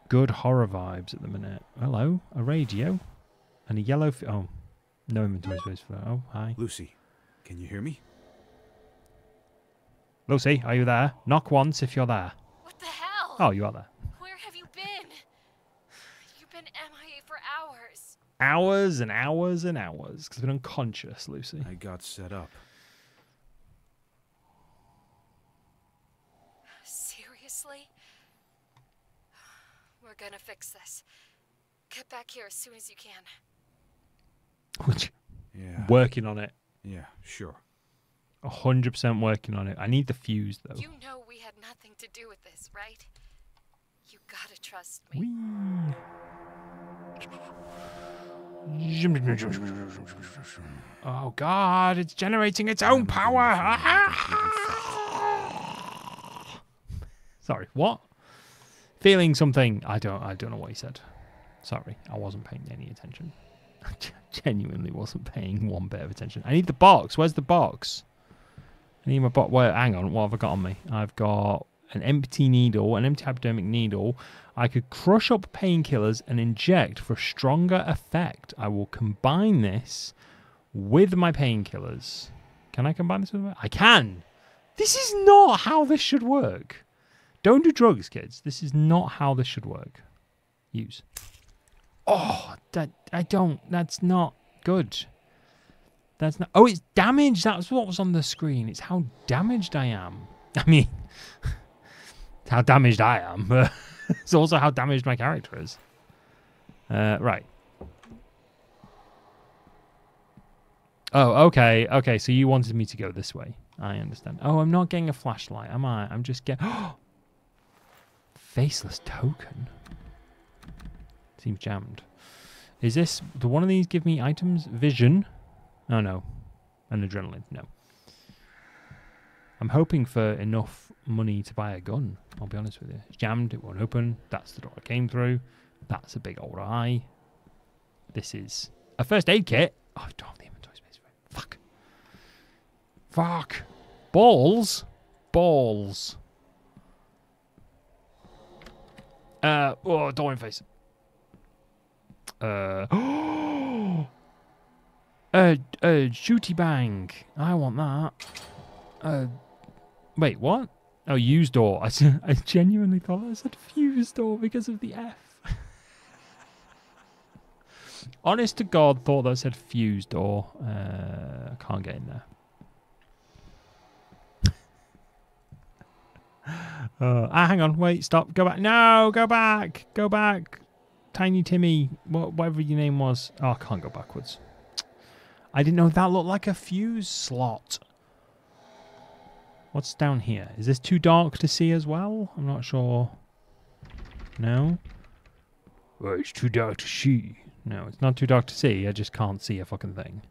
good horror vibes at the minute. Hello, a radio, and a yellow. F oh. No inventory space for that. Oh, hi. Lucy, can you hear me? Lucy, are you there? Knock once if you're there. What the hell? Oh, you are there. Where have you been? You've been M I A for hours. Hours and hours and hours. Because I've been unconscious, Lucy. I got set up. Seriously? We're going to fix this. Get back here as soon as you can. Yeah. Working on it. Yeah, sure. A hundred percent working on it. I need the fuse though. You know we had nothing to do with this, right? You gotta trust me. Whee. Oh God! It's generating its own power. Sorry, what? Feeling something? I don't. I don't know what he said. Sorry, I wasn't paying any attention. I genuinely wasn't paying one bit of attention. I need the box. Where's the box? I need my box. Well, hang on. What have I got on me? I've got an empty needle, an empty hypodermic needle. I could crush up painkillers and inject for a stronger effect. I will combine this with my painkillers. Can I combine this with my... I can! This is not how this should work. Don't do drugs, kids. This is not how this should work. Use. Oh, that... I don't... That's not good. That's not... Oh, it's damaged. That's what was on the screen. It's how damaged I am. I mean... it's how damaged I am, but... it's also how damaged my character is. Uh, right. Oh, okay. Okay, so you wanted me to go this way. I understand. Oh, I'm not getting a flashlight, am I? I'm just getting... Faceless token? Seems jammed. Is this... Do one of these give me items? Vision? Oh, no. And adrenaline. No. I'm hoping for enough money to buy a gun. I'll be honest with you. It's jammed. It won't open. That's the door I came through. That's a big old eye. This is a first aid kit. Oh, I don't have the inventory space for it. Fuck. Fuck. Balls. Balls. Uh, oh, door in face. Uh, oh! Uh, uh, shooty bang. I want that. Uh, wait, what? Oh, use door. I, I genuinely thought I said fuse door because of the F. Honest to God, thought that I said fuse door. Uh, I can't get in there. Uh, ah, hang on. Wait, stop. Go back. No, go back. Go back. Tiny Timmy, what, whatever your name was. Oh, I can't go backwards. I didn't know that looked like a fuse slot. What's down here? Is this too dark to see as well? I'm not sure. No? Well, it's too dark to see. No, it's not too dark to see. I just can't see a fucking thing.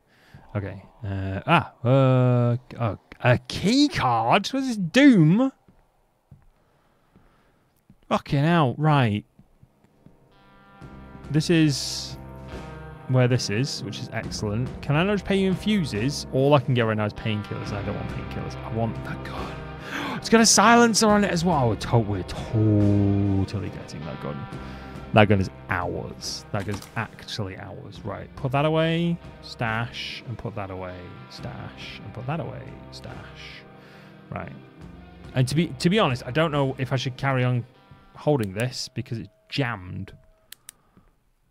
Okay. Uh, ah. Uh, uh, a key card? Was this Doom? Fucking hell. Right. This is where this is, which is excellent. Can I not just pay you in fuses? All I can get right now is painkillers. I don't want painkillers. I want that gun. It's got a silencer on it as well. We're, to we're totally getting that gun. That gun is ours. That gun's actually ours. Right. Put that away. Stash. And put that away. Stash. And put that away. Stash. Right. And to be to be honest, I don't know if I should carry on holding this because it's jammed.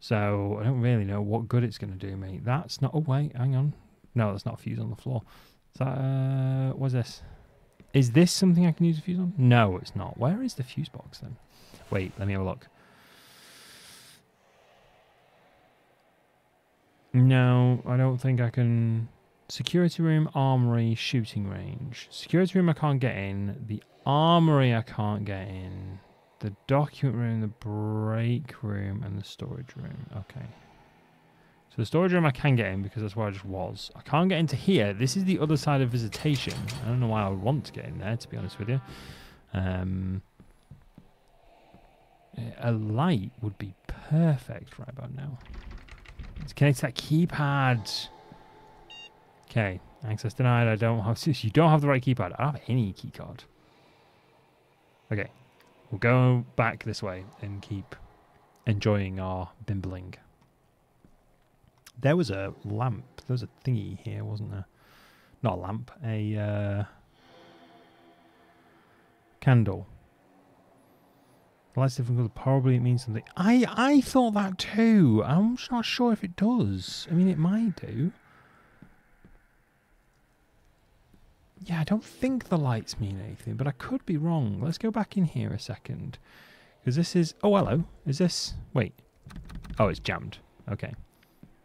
So I don't really know what good it's going to do me. That's not... Oh, wait, hang on. No, that's not a fuse on the floor. Is that, uh, what's this? Is this something I can use a fuse on? No, it's not. Where is the fuse box then? Wait, let me have a look. No, I don't think I can... Security room, armory, shooting range. Security room I can't get in. The armory I can't get in. The document room, the break room, and the storage room. Okay. So the storage room I can get in because that's where I just was. I can't get into here. This is the other side of visitation. I don't know why I would want to get in there, to be honest with you. Um, a light would be perfect right about now. Let's connect to that keypad. Okay. Access denied. I don't have... You don't have the right keypad. I don't have any keycard. Okay. We'll go back this way and keep enjoying our bimbling. There was a lamp. There was a thingy here, wasn't there? Not a lamp. A uh, candle. The light's different colour. Probably it means something. I, I thought that too. I'm just not sure if it does. I mean, it might do. Yeah, I don't think the lights mean anything, but I could be wrong. Let's go back in here a second. Because this is... Oh, hello. Is this... Wait. Oh, it's jammed. Okay.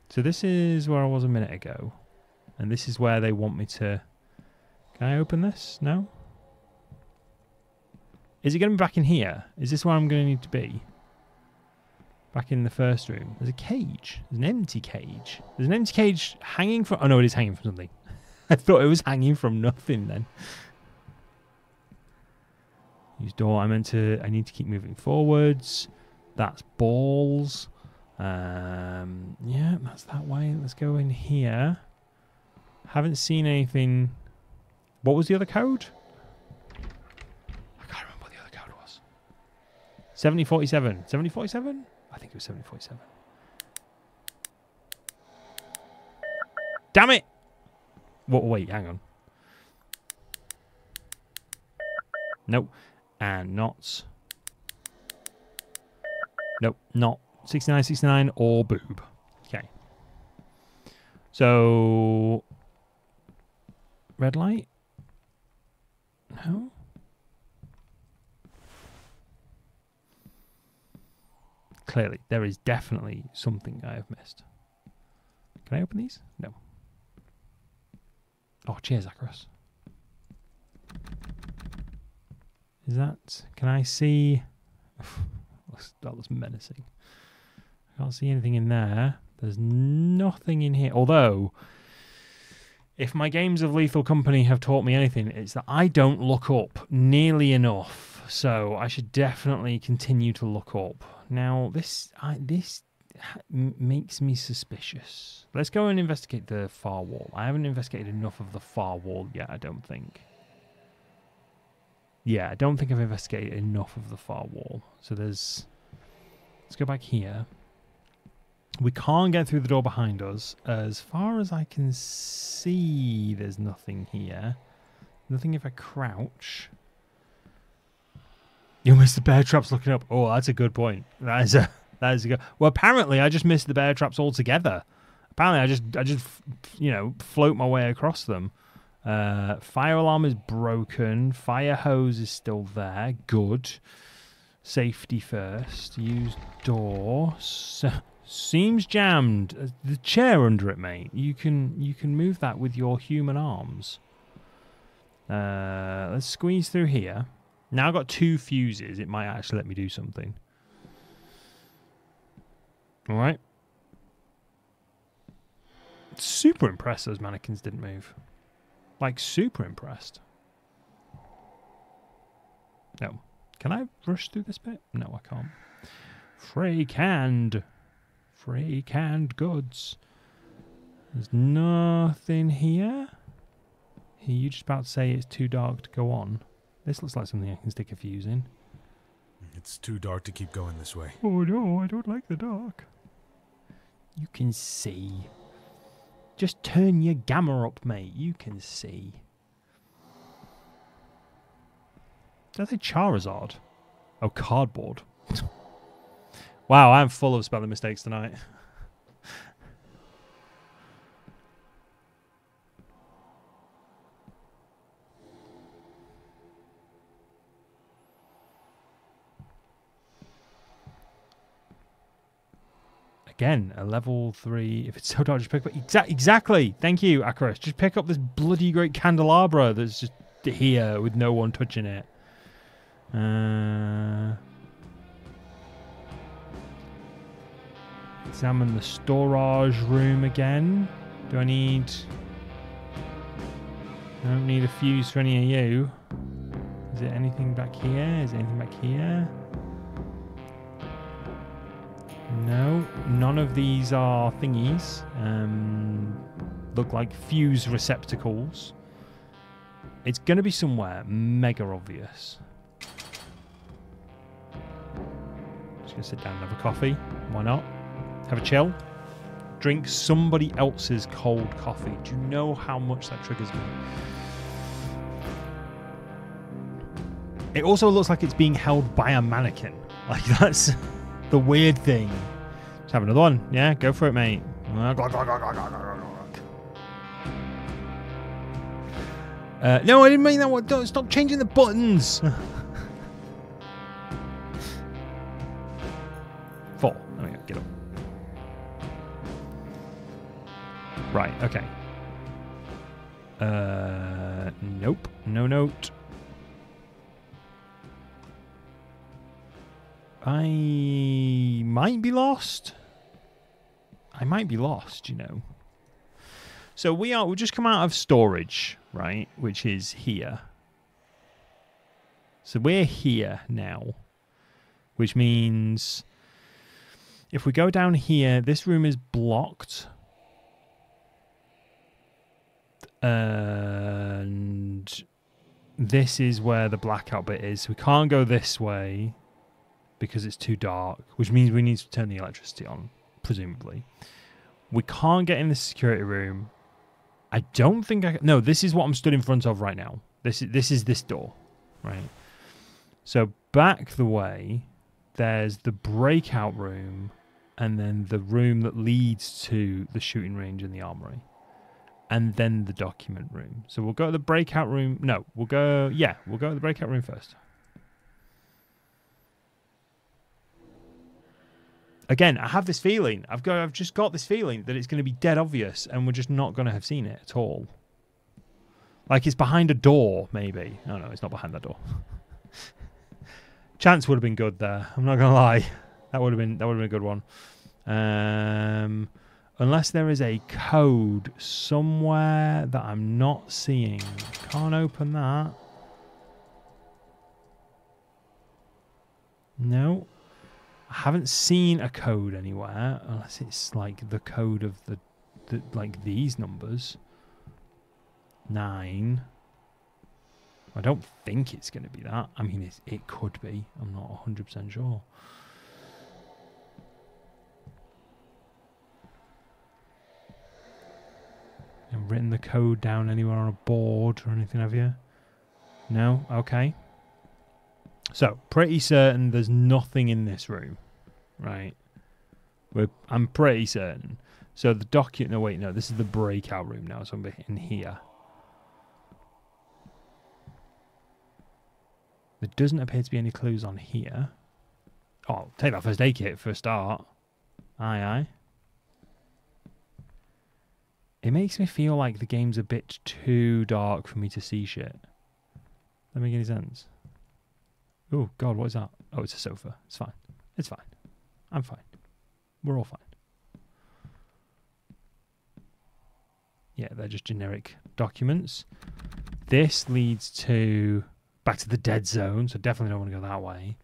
So this is where I was a minute ago. And this is where they want me to... Can I open this? No? Is it going to be back in here? Is this where I'm going to need to be? Back in the first room. There's a cage. There's an empty cage. There's an empty cage hanging from... Oh, no, it is hanging from something. I thought it was hanging from nothing then. Use door. I meant to... I need to keep moving forwards. That's balls. Um, yeah, that's that way. Let's go in here. Haven't seen anything... What was the other code? I can't remember what the other code was. seventy forty-seven. seventy forty-seven? I think it was seventy forty-seven. Damn it! Whoa, wait, hang on. Nope. And knots. Nope, not sixty-nine sixty-nine or boob. Okay. So... red light? No? Clearly, there is definitely something I have missed. Can I open these? No. Oh, cheers, Zacharias. Is that... can I see... that looks menacing. I can't see anything in there. There's nothing in here. Although, if my games of Lethal Company have taught me anything, it's that I don't look up nearly enough. So I should definitely continue to look up. Now, this I, this makes me suspicious. Let's go and investigate the far wall. I haven't investigated enough of the far wall yet, I don't think. Yeah, I don't think I've investigated enough of the far wall. So there's... let's go back here. We can't get through the door behind us. As far as I can see, there's nothing here. Nothing if I crouch. You missed the bear traps looking up. Oh, that's a good point. That is a... that is a good... well, apparently I just missed the bear traps altogether. Apparently I just, I just you know, float my way across them. Uh, fire alarm is broken. Fire hose is still there. Good. Safety first. Use door. So... seems jammed. The chair under it, mate. You can you can move that with your human arms. Uh, let's squeeze through here. Now I've got two fuses. It might actually let me do something. All right. Super impressed those mannequins didn't move. Like super impressed. No. Can I rush through this bit? No, I can't. Freak hand. Free canned goods. There's nothing here. You just about to say it's too dark to go on. This looks like something I can stick a fuse in. It's too dark to keep going this way. Oh no, I don't like the dark. You can see. Just turn your gamma up, mate. You can see. Did I say Charizard? Oh, cardboard. Wow, I'm full of spelling mistakes tonight. Again, a level three. If it's so dark, just pick up. Exa exactly. Thank you, Akaris. Just pick up this bloody great candelabra that's just here with no one touching it. Uh... Examine the storage room again. Do I need... I don't need a fuse for any of you. Is there anything back here? Is there anything back here? No. None of these are thingies. Um, look like fuse receptacles. It's going to be somewhere mega obvious. Just going to sit down and have a coffee. Why not? Have a chill. Drink somebody else's cold coffee. Do you know how much that triggers me? It also looks like it's being held by a mannequin. Like, that's the weird thing. Let's have another one. Yeah, go for it, mate. Uh, no, I didn't mean that one. Don't, stop changing the buttons. Four. There we go. Get up. Right, okay. Uh, nope. No note. I might be lost. I might be lost, you know. So we are, we've just come out of storage, right? Which is here. So we're here now. Which means if we go down here, this room is blocked. And this is where the blackout bit is. We can't go this way because it's too dark, which means we need to turn the electricity on, presumably. We can't get in the security room I don't think I can. No, this is what I'm stood in front of right now. This is, this is this door, right? So back the way, there's the breakout room and then the room that leads to the shooting range and the armory. And then the document room. So we'll go to the breakout room. No, we'll go... Yeah, we'll go to the breakout room first. Again, I have this feeling. I've got, I've just got this feeling that it's going to be dead obvious and we're just not going to have seen it at all. Like, it's behind a door, maybe. Oh, no, it's not behind that door. Chance would have been good there. I'm not going to lie. That would have been, that would have been a good one. Um... Unless there is a code somewhere that I'm not seeing. Can't open that. No. I haven't seen a code anywhere. Unless it's like the code of the, the like these numbers. Nine. I don't think it's going to be that. I mean, it's, it could be. I'm not one hundred percent sure. And written the code down anywhere on a board or anything, have you? No? Okay. So, pretty certain there's nothing in this room, right? We're, I'm pretty certain. So, the document... No, wait, no. This is the breakout room now. So, I'm in here. There doesn't appear to be any clues on here. Oh, I'll take that first aid kit for a start. Aye, aye. It makes me feel like the game's a bit too dark for me to see shit. That make any sense? Oh, God, what is that? Oh, it's a sofa. It's fine. It's fine. I'm fine. We're all fine. Yeah, they're just generic documents. This leads to... Back to the dead zone, so definitely don't want to go that way.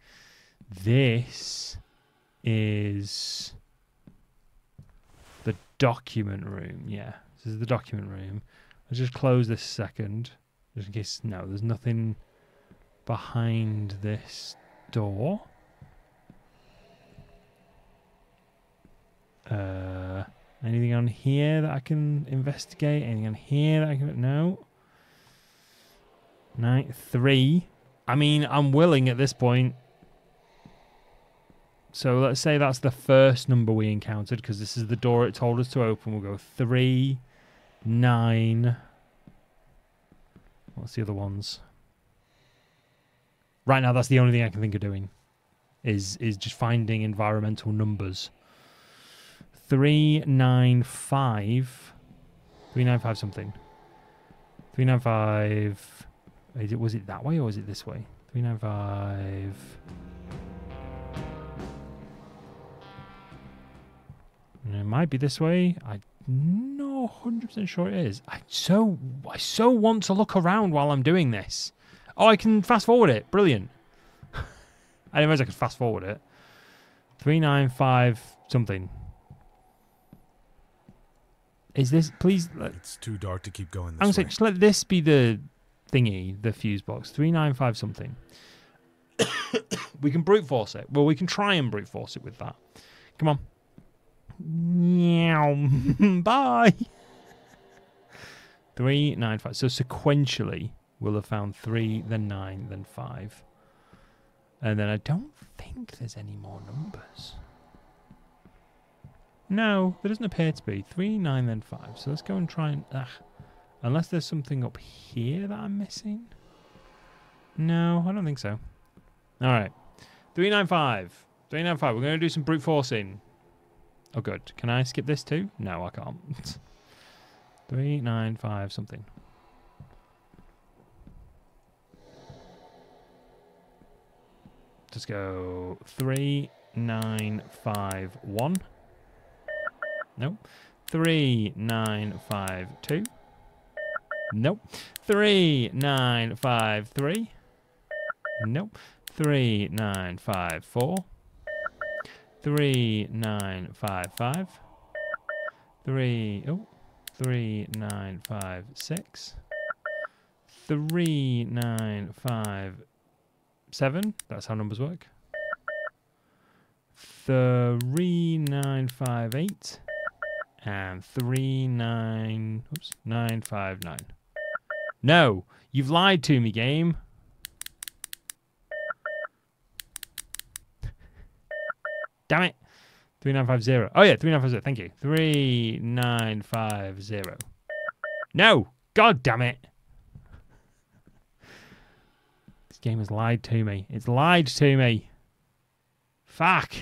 This is... the document room, yeah. This is the document room. I'll just close this second, just in case. No, there's nothing behind this door. Uh, anything on here that I can investigate? Anything on here that I can... No. Night three. I mean, I'm willing at this point. So let's say that's the first number we encountered, because this is the door it told us to open. We'll go three, nine. What's the other ones? Right now, that's the only thing I can think of doing, is is just finding environmental numbers. Three, nine, five. Three, nine, five something. Three, nine, five. Is it, was it that way or was it this way? Three, nine, five. It might be this way. I'm not one hundred percent sure it is. I so I so want to look around while I'm doing this. Oh, I can fast forward it. Brilliant. I didn't realize I could fast forward it. three nine five something. Is this... Please... Let, it's too dark to keep going this I'm way. Saying, just let this be the thingy, the fuse box. three nine five something. We can brute force it. Well, we can try and brute force it with that. Come on. Bye. Three, nine, five. So sequentially, we'll have found three, then nine, then five, and then I don't think there's any more numbers. No, there doesn't appear to be. Three, nine, then five. So let's go and try and. Ugh. Unless there's something up here that I'm missing. No, I don't think so. All right, three, nine, five. Three, nine, five. We're going to do some brute forcing. Oh, good. Can I skip this too? No, I can't. Three, nine, five, something. Let's go three, nine, five, one. Nope. Three, nine, five, two. Nope. Three, nine, five, three. Nope. Three, nine, five, four. Three nine five five. Three oh three nine five six. Three nine five seven. That's how numbers work. Three nine five eight. and three nine oops nine five nine. No, you've lied to me, game. Damn it. three nine five zero. Oh yeah, three nine five zero. Thank you. three nine five zero. No! God damn it! This game has lied to me. It's lied to me. Fuck!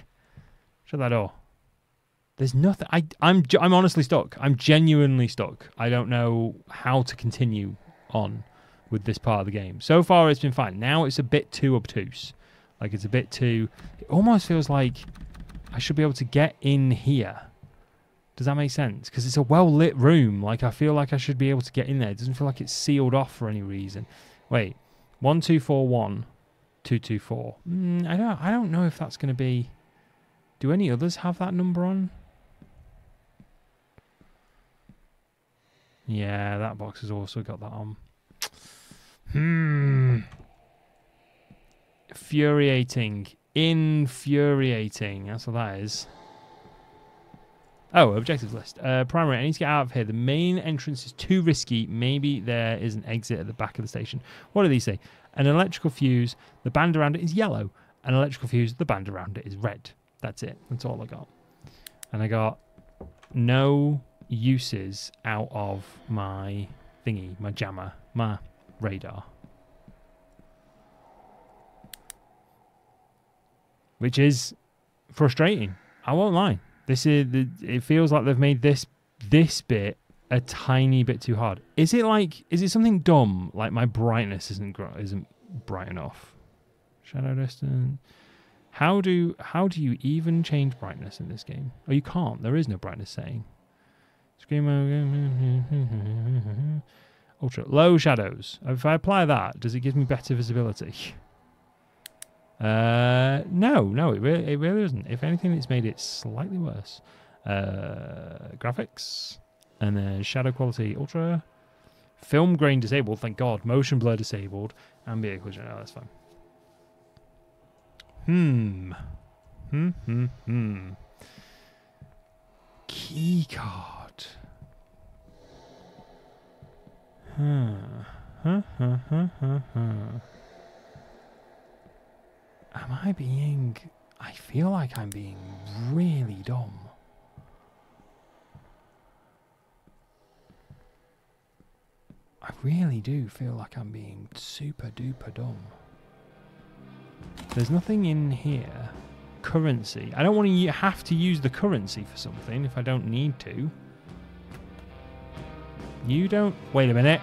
Shut that door. There's nothing. I I'm I'm honestly stuck. I'm genuinely stuck. I don't know how to continue on with this part of the game. So far, it's been fine. Now it's a bit too obtuse. Like it's a bit too. It almost feels like I should be able to get in here. Does that make sense? Because it's a well-lit room. Like, I feel like I should be able to get in there. It doesn't feel like it's sealed off for any reason. Wait. one two four one two two four. Mm, I don't, I don't know if that's going to be... Do any others have that number on? Yeah, that box has also got that on. Hmm. Infuriating. Infuriating. That's what that is. Oh, objectives list. Uh, primary, I need to get out of here. The main entrance is too risky. Maybe there is an exit at the back of the station. What do these say? An electrical fuse. The band around it is yellow. An electrical fuse. The band around it is red. That's it. That's all I got. And I got no uses out of my thingy, my jammer, my radar. Which is frustrating. I won't lie. This is the, it feels like they've made this this bit a tiny bit too hard. Is it like is it something dumb like my brightness isn't isn't bright enough? Shadow distance. How do how do you even change brightness in this game? Oh, you can't. There is no brightness setting. Screamo. Ultra low shadows. If I apply that, does it give me better visibility? Uh, no, no, it really, it really isn't. If anything, it's made it slightly worse. Uh, graphics, and then shadow quality ultra, film grain disabled. Thank God, motion blur disabled, ambient occlusion. Oh, that's fine. Hmm, hmm, hmm, hmm. Key card. Huh, huh, huh, huh, huh, huh. Am I being... I feel like I'm being really dumb. I really do feel like I'm being super duper dumb. There's nothing in here. Currency. I don't want to have to use the currency for something if I don't need to. You don't... Wait a minute.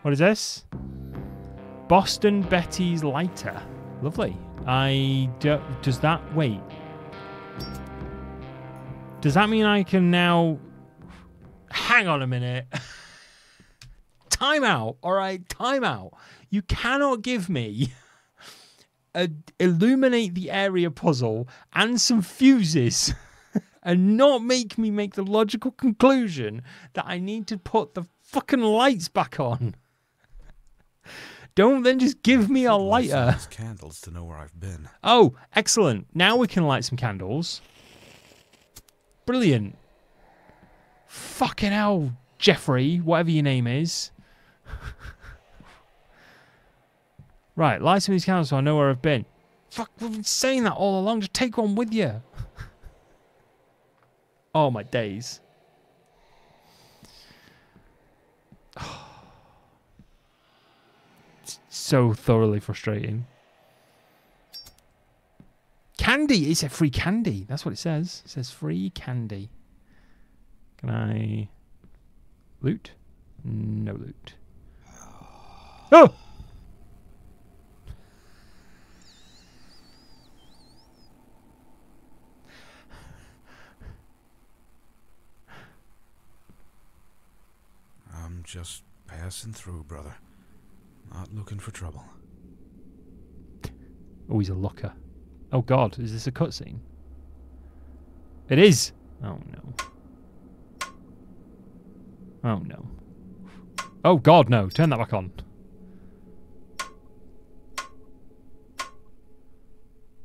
What is this? Boston Betty's lighter. Lovely. I do, does that wait? Does that mean I can now? Hang on a minute. Time out. All right, time out. You cannot give me a illuminate the area puzzle and some fuses and not make me make the logical conclusion that I need to put the fucking lights back on. Don't then just give me a lighter. Candles to know where I've been. Oh, excellent. Now we can light some candles. Brilliant. Fucking hell, Jeffrey, whatever your name is. Right, light some of these candles so I know where I've been. Fuck, we've been saying that all along. Just take one with you. Oh, my days. So thoroughly frustrating. Candy! It said free candy. That's what it says. It says free candy. Can I loot? No loot. Oh! I'm just passing through, brother. Not looking for trouble. Oh, he's a locker. Oh God, is this a cutscene? It is! Oh no. Oh no. Oh God, no. Turn that back on.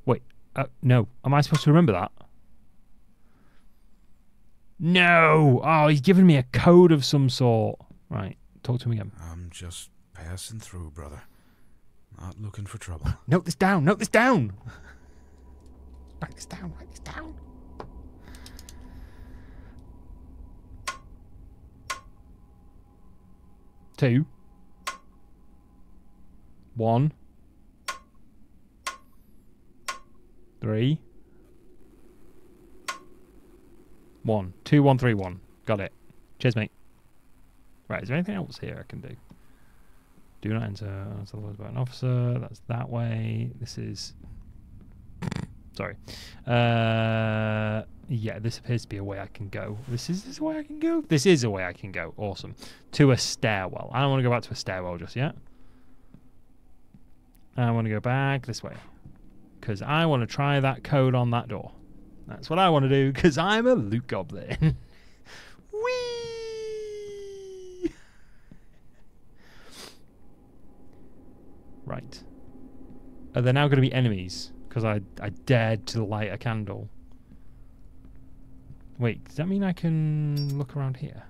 Wait, uh, no. Am I supposed to remember that? No! Oh, he's giving me a code of some sort. Right, talk to him again. I'm just passing through, brother. Not looking for trouble. Note this down, note this down! Write this down, write this down. Two. One. Three. One. Two, one, three, one. Got it. Cheers, mate. Right, is there anything else here I can do? Do not enter. That's the laws about an officer. That's that way. This is... Sorry. Uh, yeah, this appears to be a way I can go. This is this a way I can go? This is a way I can go. Awesome. To a stairwell. I don't want to go back to a stairwell just yet. I want to go back this way. Because I want to try that code on that door. That's what I want to do, because I'm a loot goblin. Whee! Right. Are there now going to be enemies? Because I, I dared to light a candle. Wait, does that mean I can look around here?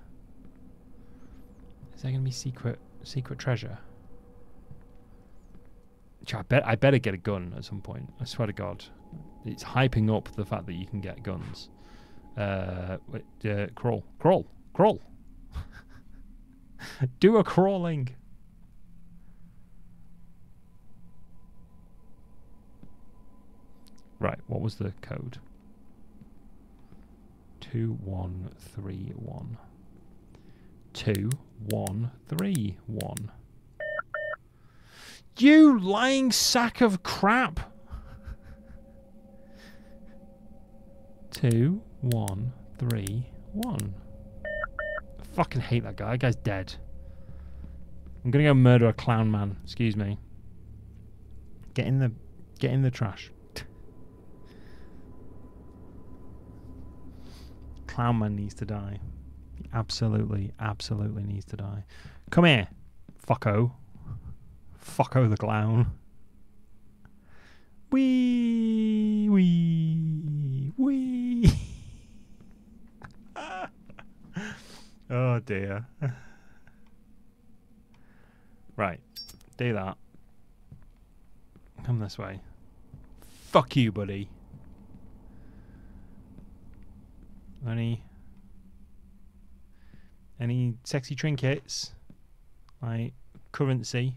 Is there going to be secret secret treasure? I bet I better get a gun at some point. I swear to God, it's hyping up the fact that you can get guns. Uh, wait, uh crawl, crawl, crawl. Do a crawling. Right, what was the code? Two one three one. Two one three one. You lying sack of crap! Two, one, three, one. I fucking hate that guy. That guy's dead. I'm gonna go murder a clown man. Excuse me. Get in the, get in the trash. Clown man needs to die. He absolutely, absolutely needs to die. Come here, fucko. Fucko the clown. Wee, wee, wee. Oh dear. Right, do that. Come this way. Fuck you, buddy. Any, any sexy trinkets? Like currency?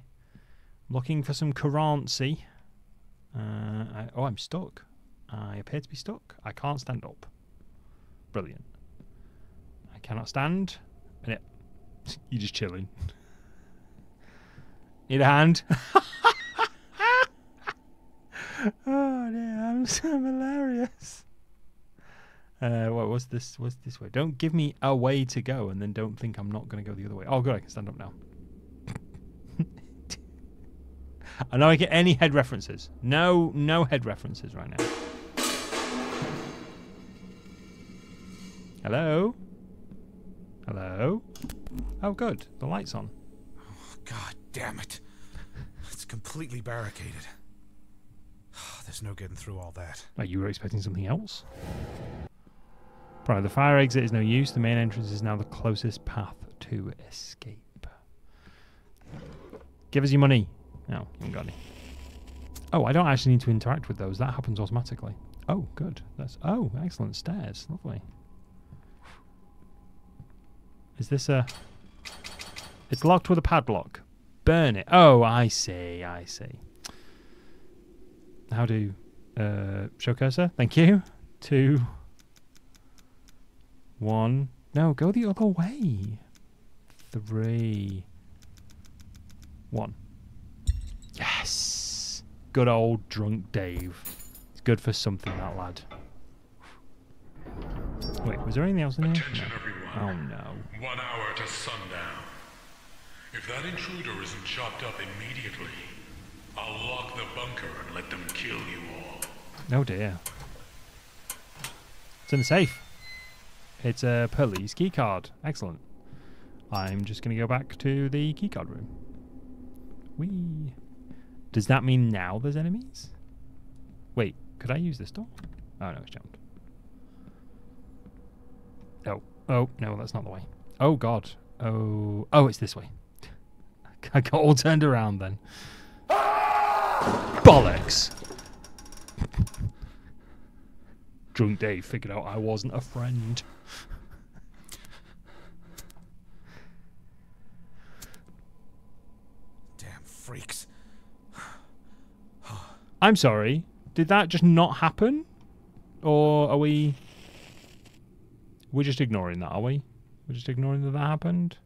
Looking for some currency. Uh, I, oh, I'm stuck. I appear to be stuck. I can't stand up. Brilliant. I cannot stand. And it, you're just chilling. Need a hand. Oh dear, I'm so hilarious. Uh, what was this? What's this way? Don't give me a way to go, and then don't think I'm not going to go the other way. Oh, good, I can stand up now. I don't get any head references. No, no head references right now. Hello? Hello? Oh, good. The light's on. Oh, God damn it. It's completely barricaded. There's no getting through all that. Oh, you were expecting something else? Right, the fire exit is no use. The main entrance is now the closest path to escape. Give us your money. No, you haven't got any. Oh, I don't actually need to interact with those. That happens automatically. Oh, good. That's oh, excellent. Stairs. Lovely. Is this a... It's locked with a padlock. Burn it. Oh, I see. I see. How do... Uh, show cursor. Thank you. Two. One. No, go the other way. Three. One. Yes! Good old drunk Dave. It's good for something, that lad. Wait, was there anything else in there? Attention everyone. Oh no. One hour to sundown. If that intruder isn't chopped up immediately, I'll lock the bunker and let them kill you all. Oh dear. It's in the safe. It's a police keycard. Excellent. I'm just going to go back to the keycard room. Whee. Does that mean now there's enemies? Wait, could I use this door? Oh no, it's jammed. Oh, oh, no, that's not the way. Oh, God. Oh, oh, it's this way. I got all turned around then. Bollocks! Drunk Dave figured out I wasn't a friend. Damn freaks. I'm sorry. Did that just not happen? Or are we... We're just ignoring that, are we? We're just ignoring that that happened?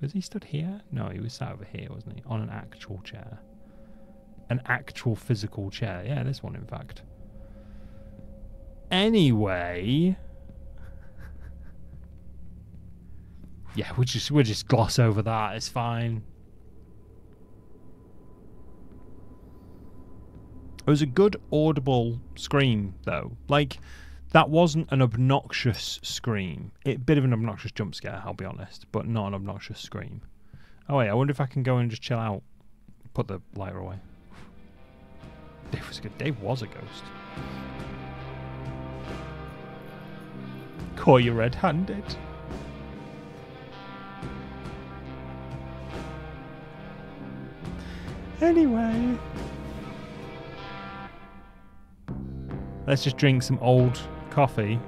Was he stood here? No, he was sat over here, wasn't he? On an actual chair. An actual physical chair. Yeah, this one, in fact. Anyway... Yeah, we'll just, we'll just gloss over that. It's fine. It was a good audible scream, though. Like... That wasn't an obnoxious scream. A bit of an obnoxious jump scare, I'll be honest, but not an obnoxious scream. Oh wait, I wonder if I can go and just chill out. Put the lighter away. Dave was a good. Dave was a ghost. Caught you red-handed. Anyway, let's just drink some old. Coffee.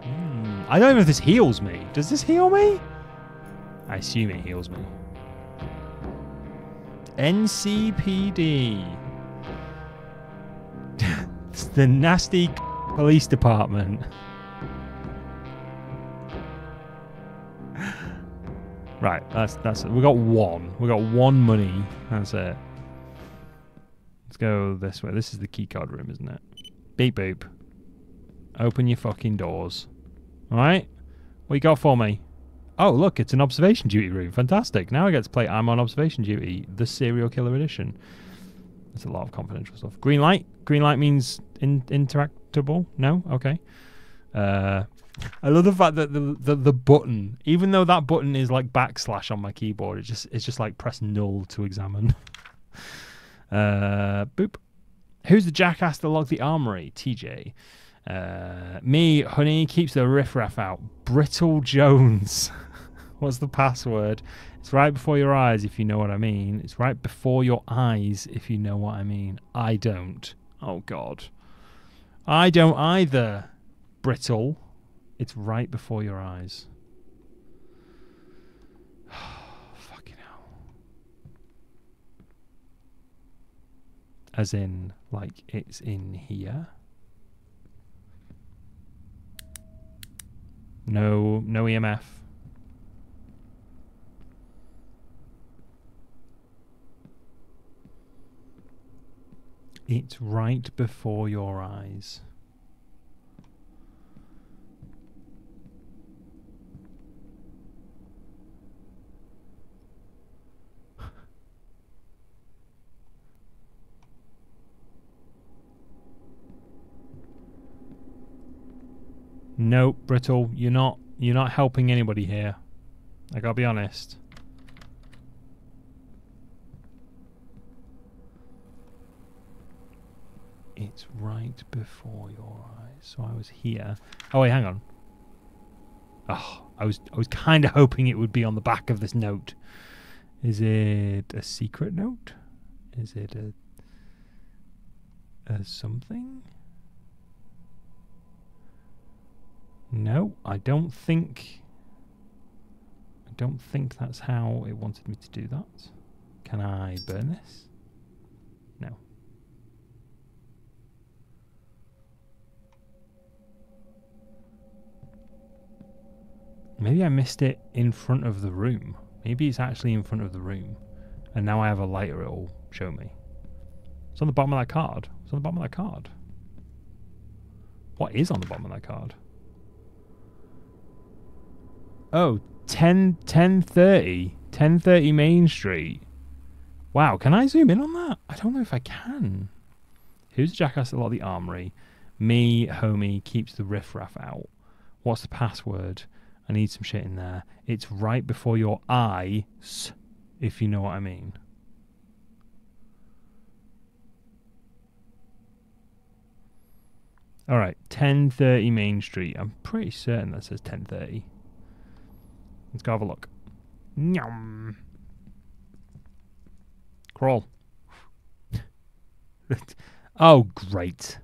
Mm. I don't know if this heals me. Does this heal me? I assume it heals me. N C P D. It's the nasty police department. Right, that's that's it. We got one. We got one money. That's it. Let's go this way. This is the keycard room, isn't it? Beep boop. Open your fucking doors. Alright? What you got for me? Oh, look, it's an observation duty room. Fantastic. Now I get to play I'm on Observation Duty, the Serial Killer Edition. That's a lot of confidential stuff. Green light? Green light means in interactable? No? Okay. Uh, I love the fact that the, the the button, even though that button is like backslash on my keyboard, it's just, it's just like press null to examine. Uh, boop. Who's the jackass that locked the armory? T J. Uh, me, honey, keeps the riffraff out. Brittle Jones. What's the password? It's right before your eyes, if you know what I mean. It's right before your eyes, if you know what I mean. I don't. Oh, God. I don't either, Brittle. It's right before your eyes. As in, like, it's in here. No, no E M F. It's right before your eyes. No, Brittle, you're not you're not helping anybody here. I gotta be honest. It's right before your eyes. So I was here. Oh wait, hang on. Oh, I was I was kinda hoping it would be on the back of this note. Is it a secret note? Is it a a something? No, I don't think... I don't think that's how it wanted me to do that. Can I burn this? No. Maybe I missed it in front of the room. Maybe it's actually in front of the room. And now I have a lighter, it'll show me. It's on the bottom of that card. It's on the bottom of that card. What is on the bottom of that card? Oh, ten thirty. ten thirty Main Street. Wow, can I zoom in on that? I don't know if I can. Who's the jackass that locked the armory? Me, homie, keeps the riffraff out. What's the password? I need some shit in there. It's right before your eyes, if you know what I mean. All right, ten thirty Main Street. I'm pretty certain that says ten thirty. Let's go have a look. Nyam. Crawl. Oh, great.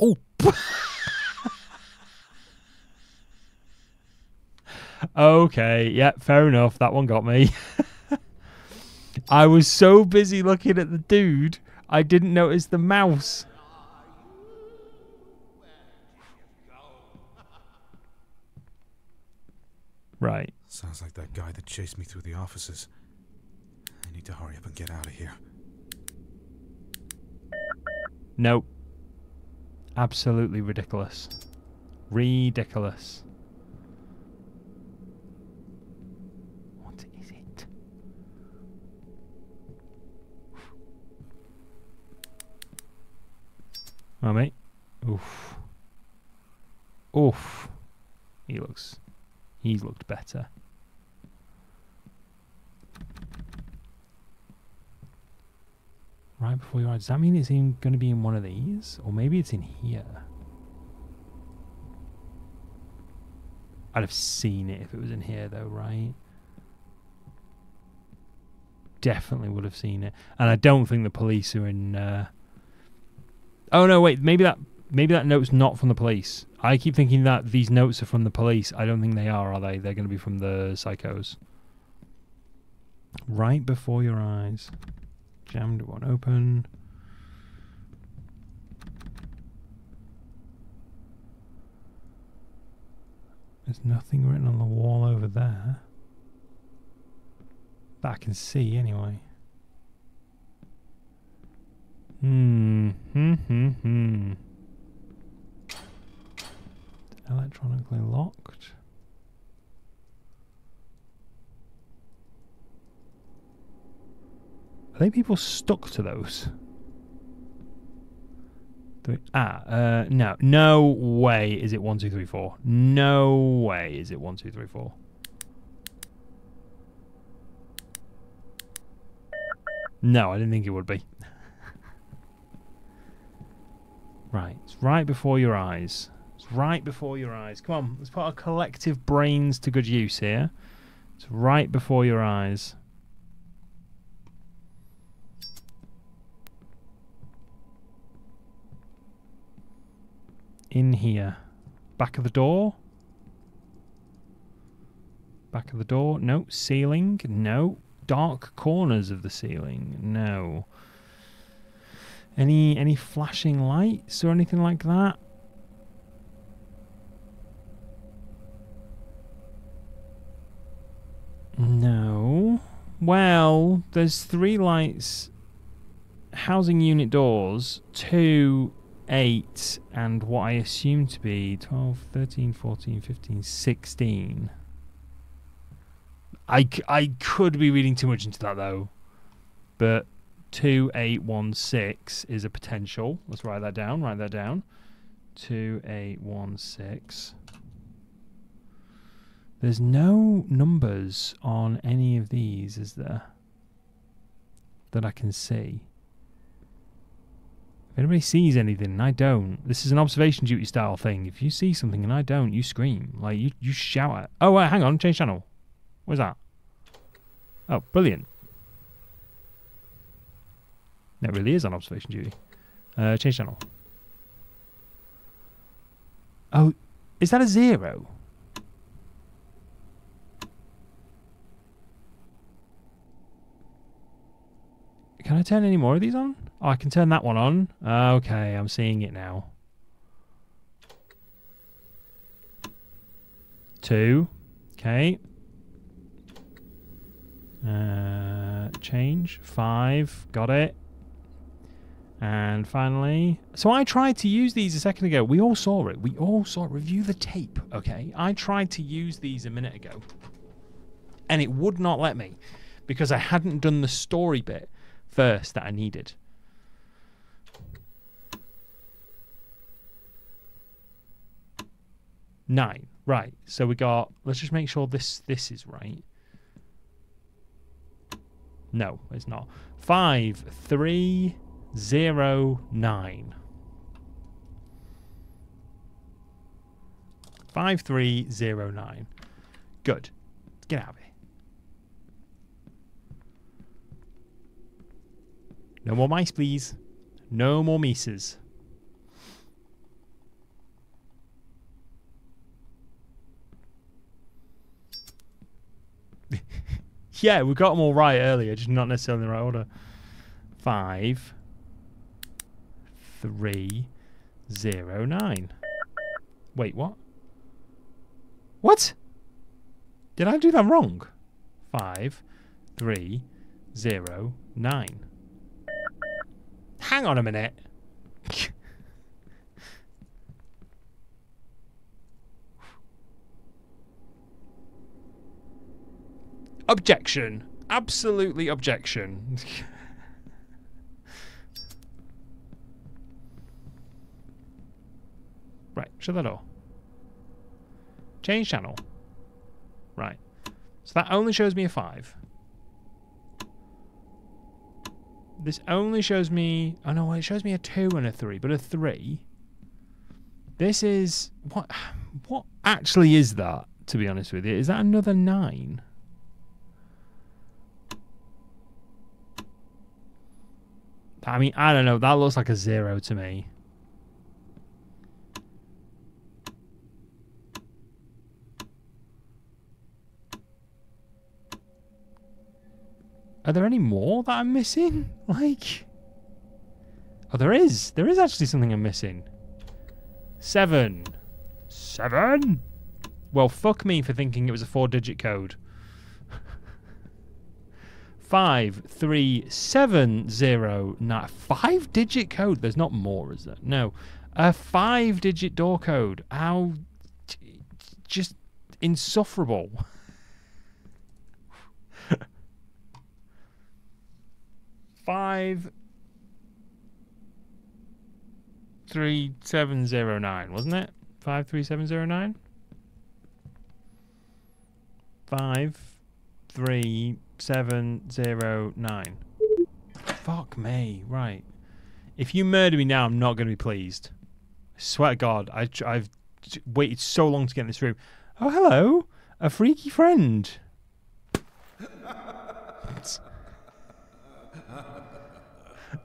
Oh. Okay, yeah, fair enough. That one got me. I was so busy looking at the dude, I didn't notice the mouse. Right. Sounds like that guy that chased me through the offices. I need to hurry up and get out of here. Nope. Absolutely ridiculous. Ridiculous. What is it? Oh, mate. Oof. Oof. He looks... He's looked better. Right before your eyes. Does that mean it's going to be in one of these? Or maybe it's in here. I'd have seen it if it was in here though, right? Definitely would have seen it. And I don't think the police are in... Uh... Oh no, wait. Maybe that... Maybe that note's not from the police. I keep thinking that these notes are from the police. I don't think they are, are they? They're going to be from the psychos. Right before your eyes. Jammed one open. There's nothing written on the wall over there. That I can see, anyway. Hmm. Hmm, hmm, hmm. Electronically locked. Are they people stuck to those? Do we, ah, uh, no. No way is it one, two, three, four. No way is it one, two, three, four. No, I didn't think it would be. Right. It's right before your eyes. Right before your eyes. Come on, let's put our collective brains to good use here. It's right before your eyes. In here. Back of the door. Back of the door. No. Ceiling. No. Dark corners of the ceiling. No. Any any flashing lights or anything like that? No. Well, there's three lights, housing unit doors, two, eight, and what I assume to be twelve, thirteen, fourteen, fifteen, sixteen. I, I could be reading too much into that, though. But two, eight, one, six is a potential. Let's write that down, write that down. two, eight, one, six... There's no numbers on any of these, is there? That I can see. If anybody sees anything and I don't, this is an observation duty style thing. If you see something and I don't, you scream. Like, you, you shout at... Oh, wait, hang on. Change channel. Where's that? Oh, brilliant. That really is on observation duty. Uh, change channel. Oh, is that a zero? Can I turn any more of these on? Oh, I can turn that one on. Okay, I'm seeing it now. Two. Okay. Uh, change. Five. Got it. And finally... So I tried to use these a second ago. We all saw it. We all saw it. Review the tape, okay? I tried to use these a minute ago. And it would not let me. Because I hadn't done the story bit first that I needed. Nine. Right. So we got... Let's just make sure this this is right. No, it's not. Five, three, zero, nine. five three zero nine. Good. Let's get out of here. No more mice, please. No more mices. Yeah, we got them all right earlier, just not necessarily in the right order. Five, three, zero, nine. Wait, what? What? Did I do that wrong? Five, three, zero, nine. Hang on a minute. Objection. Absolutely objection. Right, shut that door. Change channel. Right. So that only shows me a five. This only shows me... Oh, no, it shows me a two and a three, but a three. This is... What What actually is that, to be honest with you? Is that another nine? I mean, I don't know. That looks like a zero to me. Are there any more that I'm missing? Like... Oh, there is. There is actually something I'm missing. Seven. Seven? Well, fuck me for thinking it was a four-digit code. Five, three, seven, zero, nine. Five-digit code? There's not more, is there? No. A five-digit door code. How... Just insufferable. Five, three, seven, zero, nine, wasn't it? Five, three, seven, zero, nine. Five, three, seven, zero, nine. Fuck me, right? If you murder me now, I'm not going to be pleased. I swear to God, I, I've waited so long to get in this room. Oh, hello, a freaky friend. It's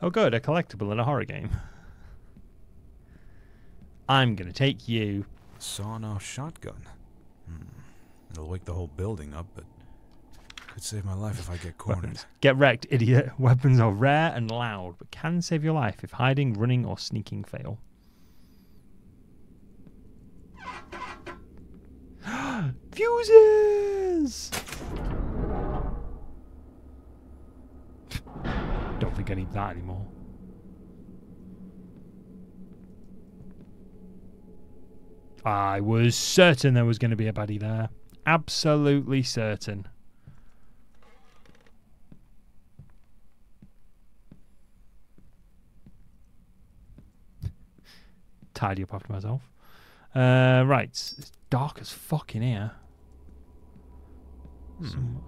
oh good, a collectible in a horror game. I'm gonna take you. Saw-off shotgun. Hmm. It'll wake the whole building up, but could save my life if I get cornered. Weapons. Get wrecked, idiot. Weapons are rare and loud, but can save your life if hiding, running, or sneaking fail. Fuses! Don't think I need that anymore. I was certain there was going to be a baddie there. Absolutely certain. Tidy up after myself. Uh, right. It's dark as fuck in here. Hmm. Some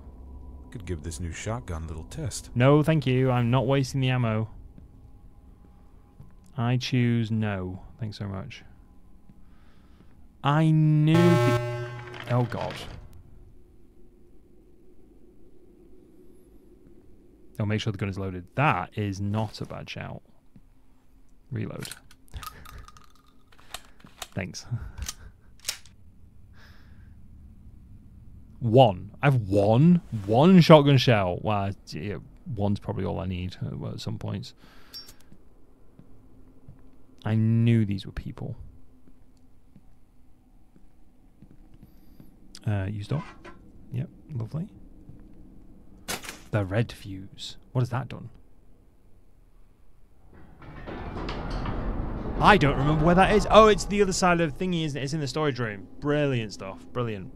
could give this new shotgun a little test. No, thank you. I'm not wasting the ammo. I choose no. Thanks so much. I knew the... Oh, God. Oh, make sure the gun is loaded. That is not a bad shout. Reload. Thanks. One. I have one. One shotgun shell. Well, yeah, one's probably all I need at some points. I knew these were people. Uh, used up. Yep, lovely. The red fuse. What has that done? I don't remember where that is. Oh, it's the other side of the thingy, isn't it? It's in the storage room. Brilliant stuff. Brilliant.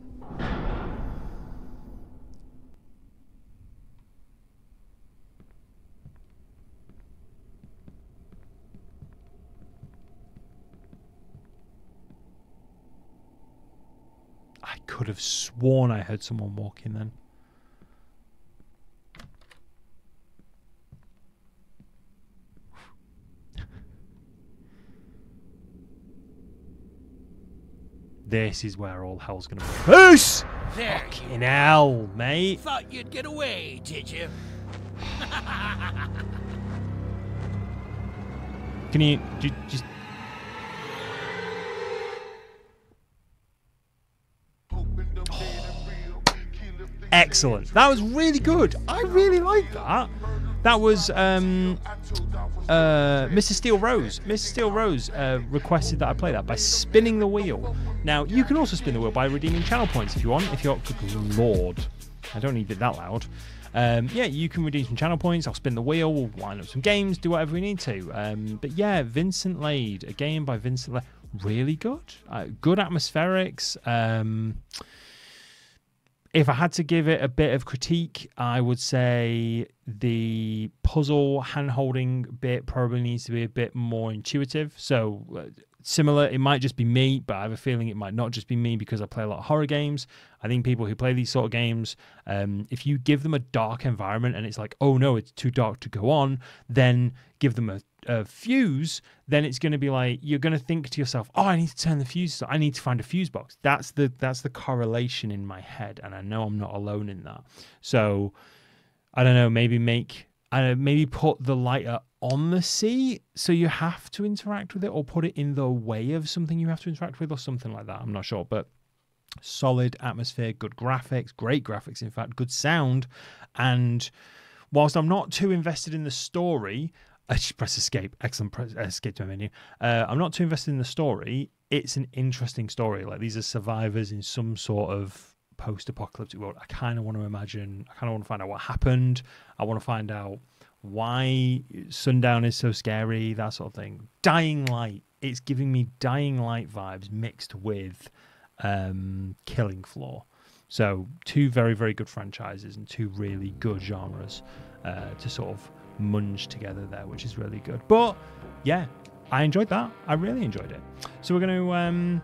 Could have sworn I heard someone walking then. This is where all hell's gonna be. Peace! There Fucking you. hell, mate. Thought you'd get away, did you? Can you just... Excellent. That was really good. I really like that. That was um, uh, Missus Steel Rose. Missus Steel Rose uh, requested that I play that by spinning the wheel. Now, you can also spin the wheel by redeeming channel points if you want. If you're up to good lord. I don't need it that loud. Um, yeah, you can redeem some channel points. I'll spin the wheel. We'll line up some games. Do whatever we need to. Um, but yeah, Vincent Laid. A game by Vincent Laid. Really good. Uh, good atmospherics. Um... If I had to give it a bit of critique, I would say the puzzle hand-holding bit probably needs to be a bit more intuitive. So uh, similar, it might just be me, but I have a feeling it might not just be me because I play a lot of horror games. I think people who play these sort of games, um, if you give them a dark environment and it's like, oh no, it's too dark to go on, then give them a Uh, fuse, then it's going to be like you're going to think to yourself, oh, I need to turn the fuse, I need to find a fuse box. That's the that's the correlation in my head, and I know I'm not alone in that. So I don't know, maybe make I don't know, maybe put the lighter on the seat so you have to interact with it, or put it in the way of something you have to interact with, or something like that. I'm not sure, but solid atmosphere, good graphics, great graphics in fact, good sound. And whilst I'm not too invested in the story, I just press escape. Excellent. Press escape to my menu. Uh, I'm not too invested in the story. It's an interesting story. Like, these are survivors in some sort of post-apocalyptic world. I kind of want to imagine, I kind of want to find out what happened. I want to find out why sundown is so scary, that sort of thing. Dying Light. It's giving me Dying Light vibes mixed with um, Killing Floor. So two very, very good franchises and two really good genres uh, to sort of munge together there, which is really good. But yeah, I enjoyed that. I really enjoyed it. So we're going to um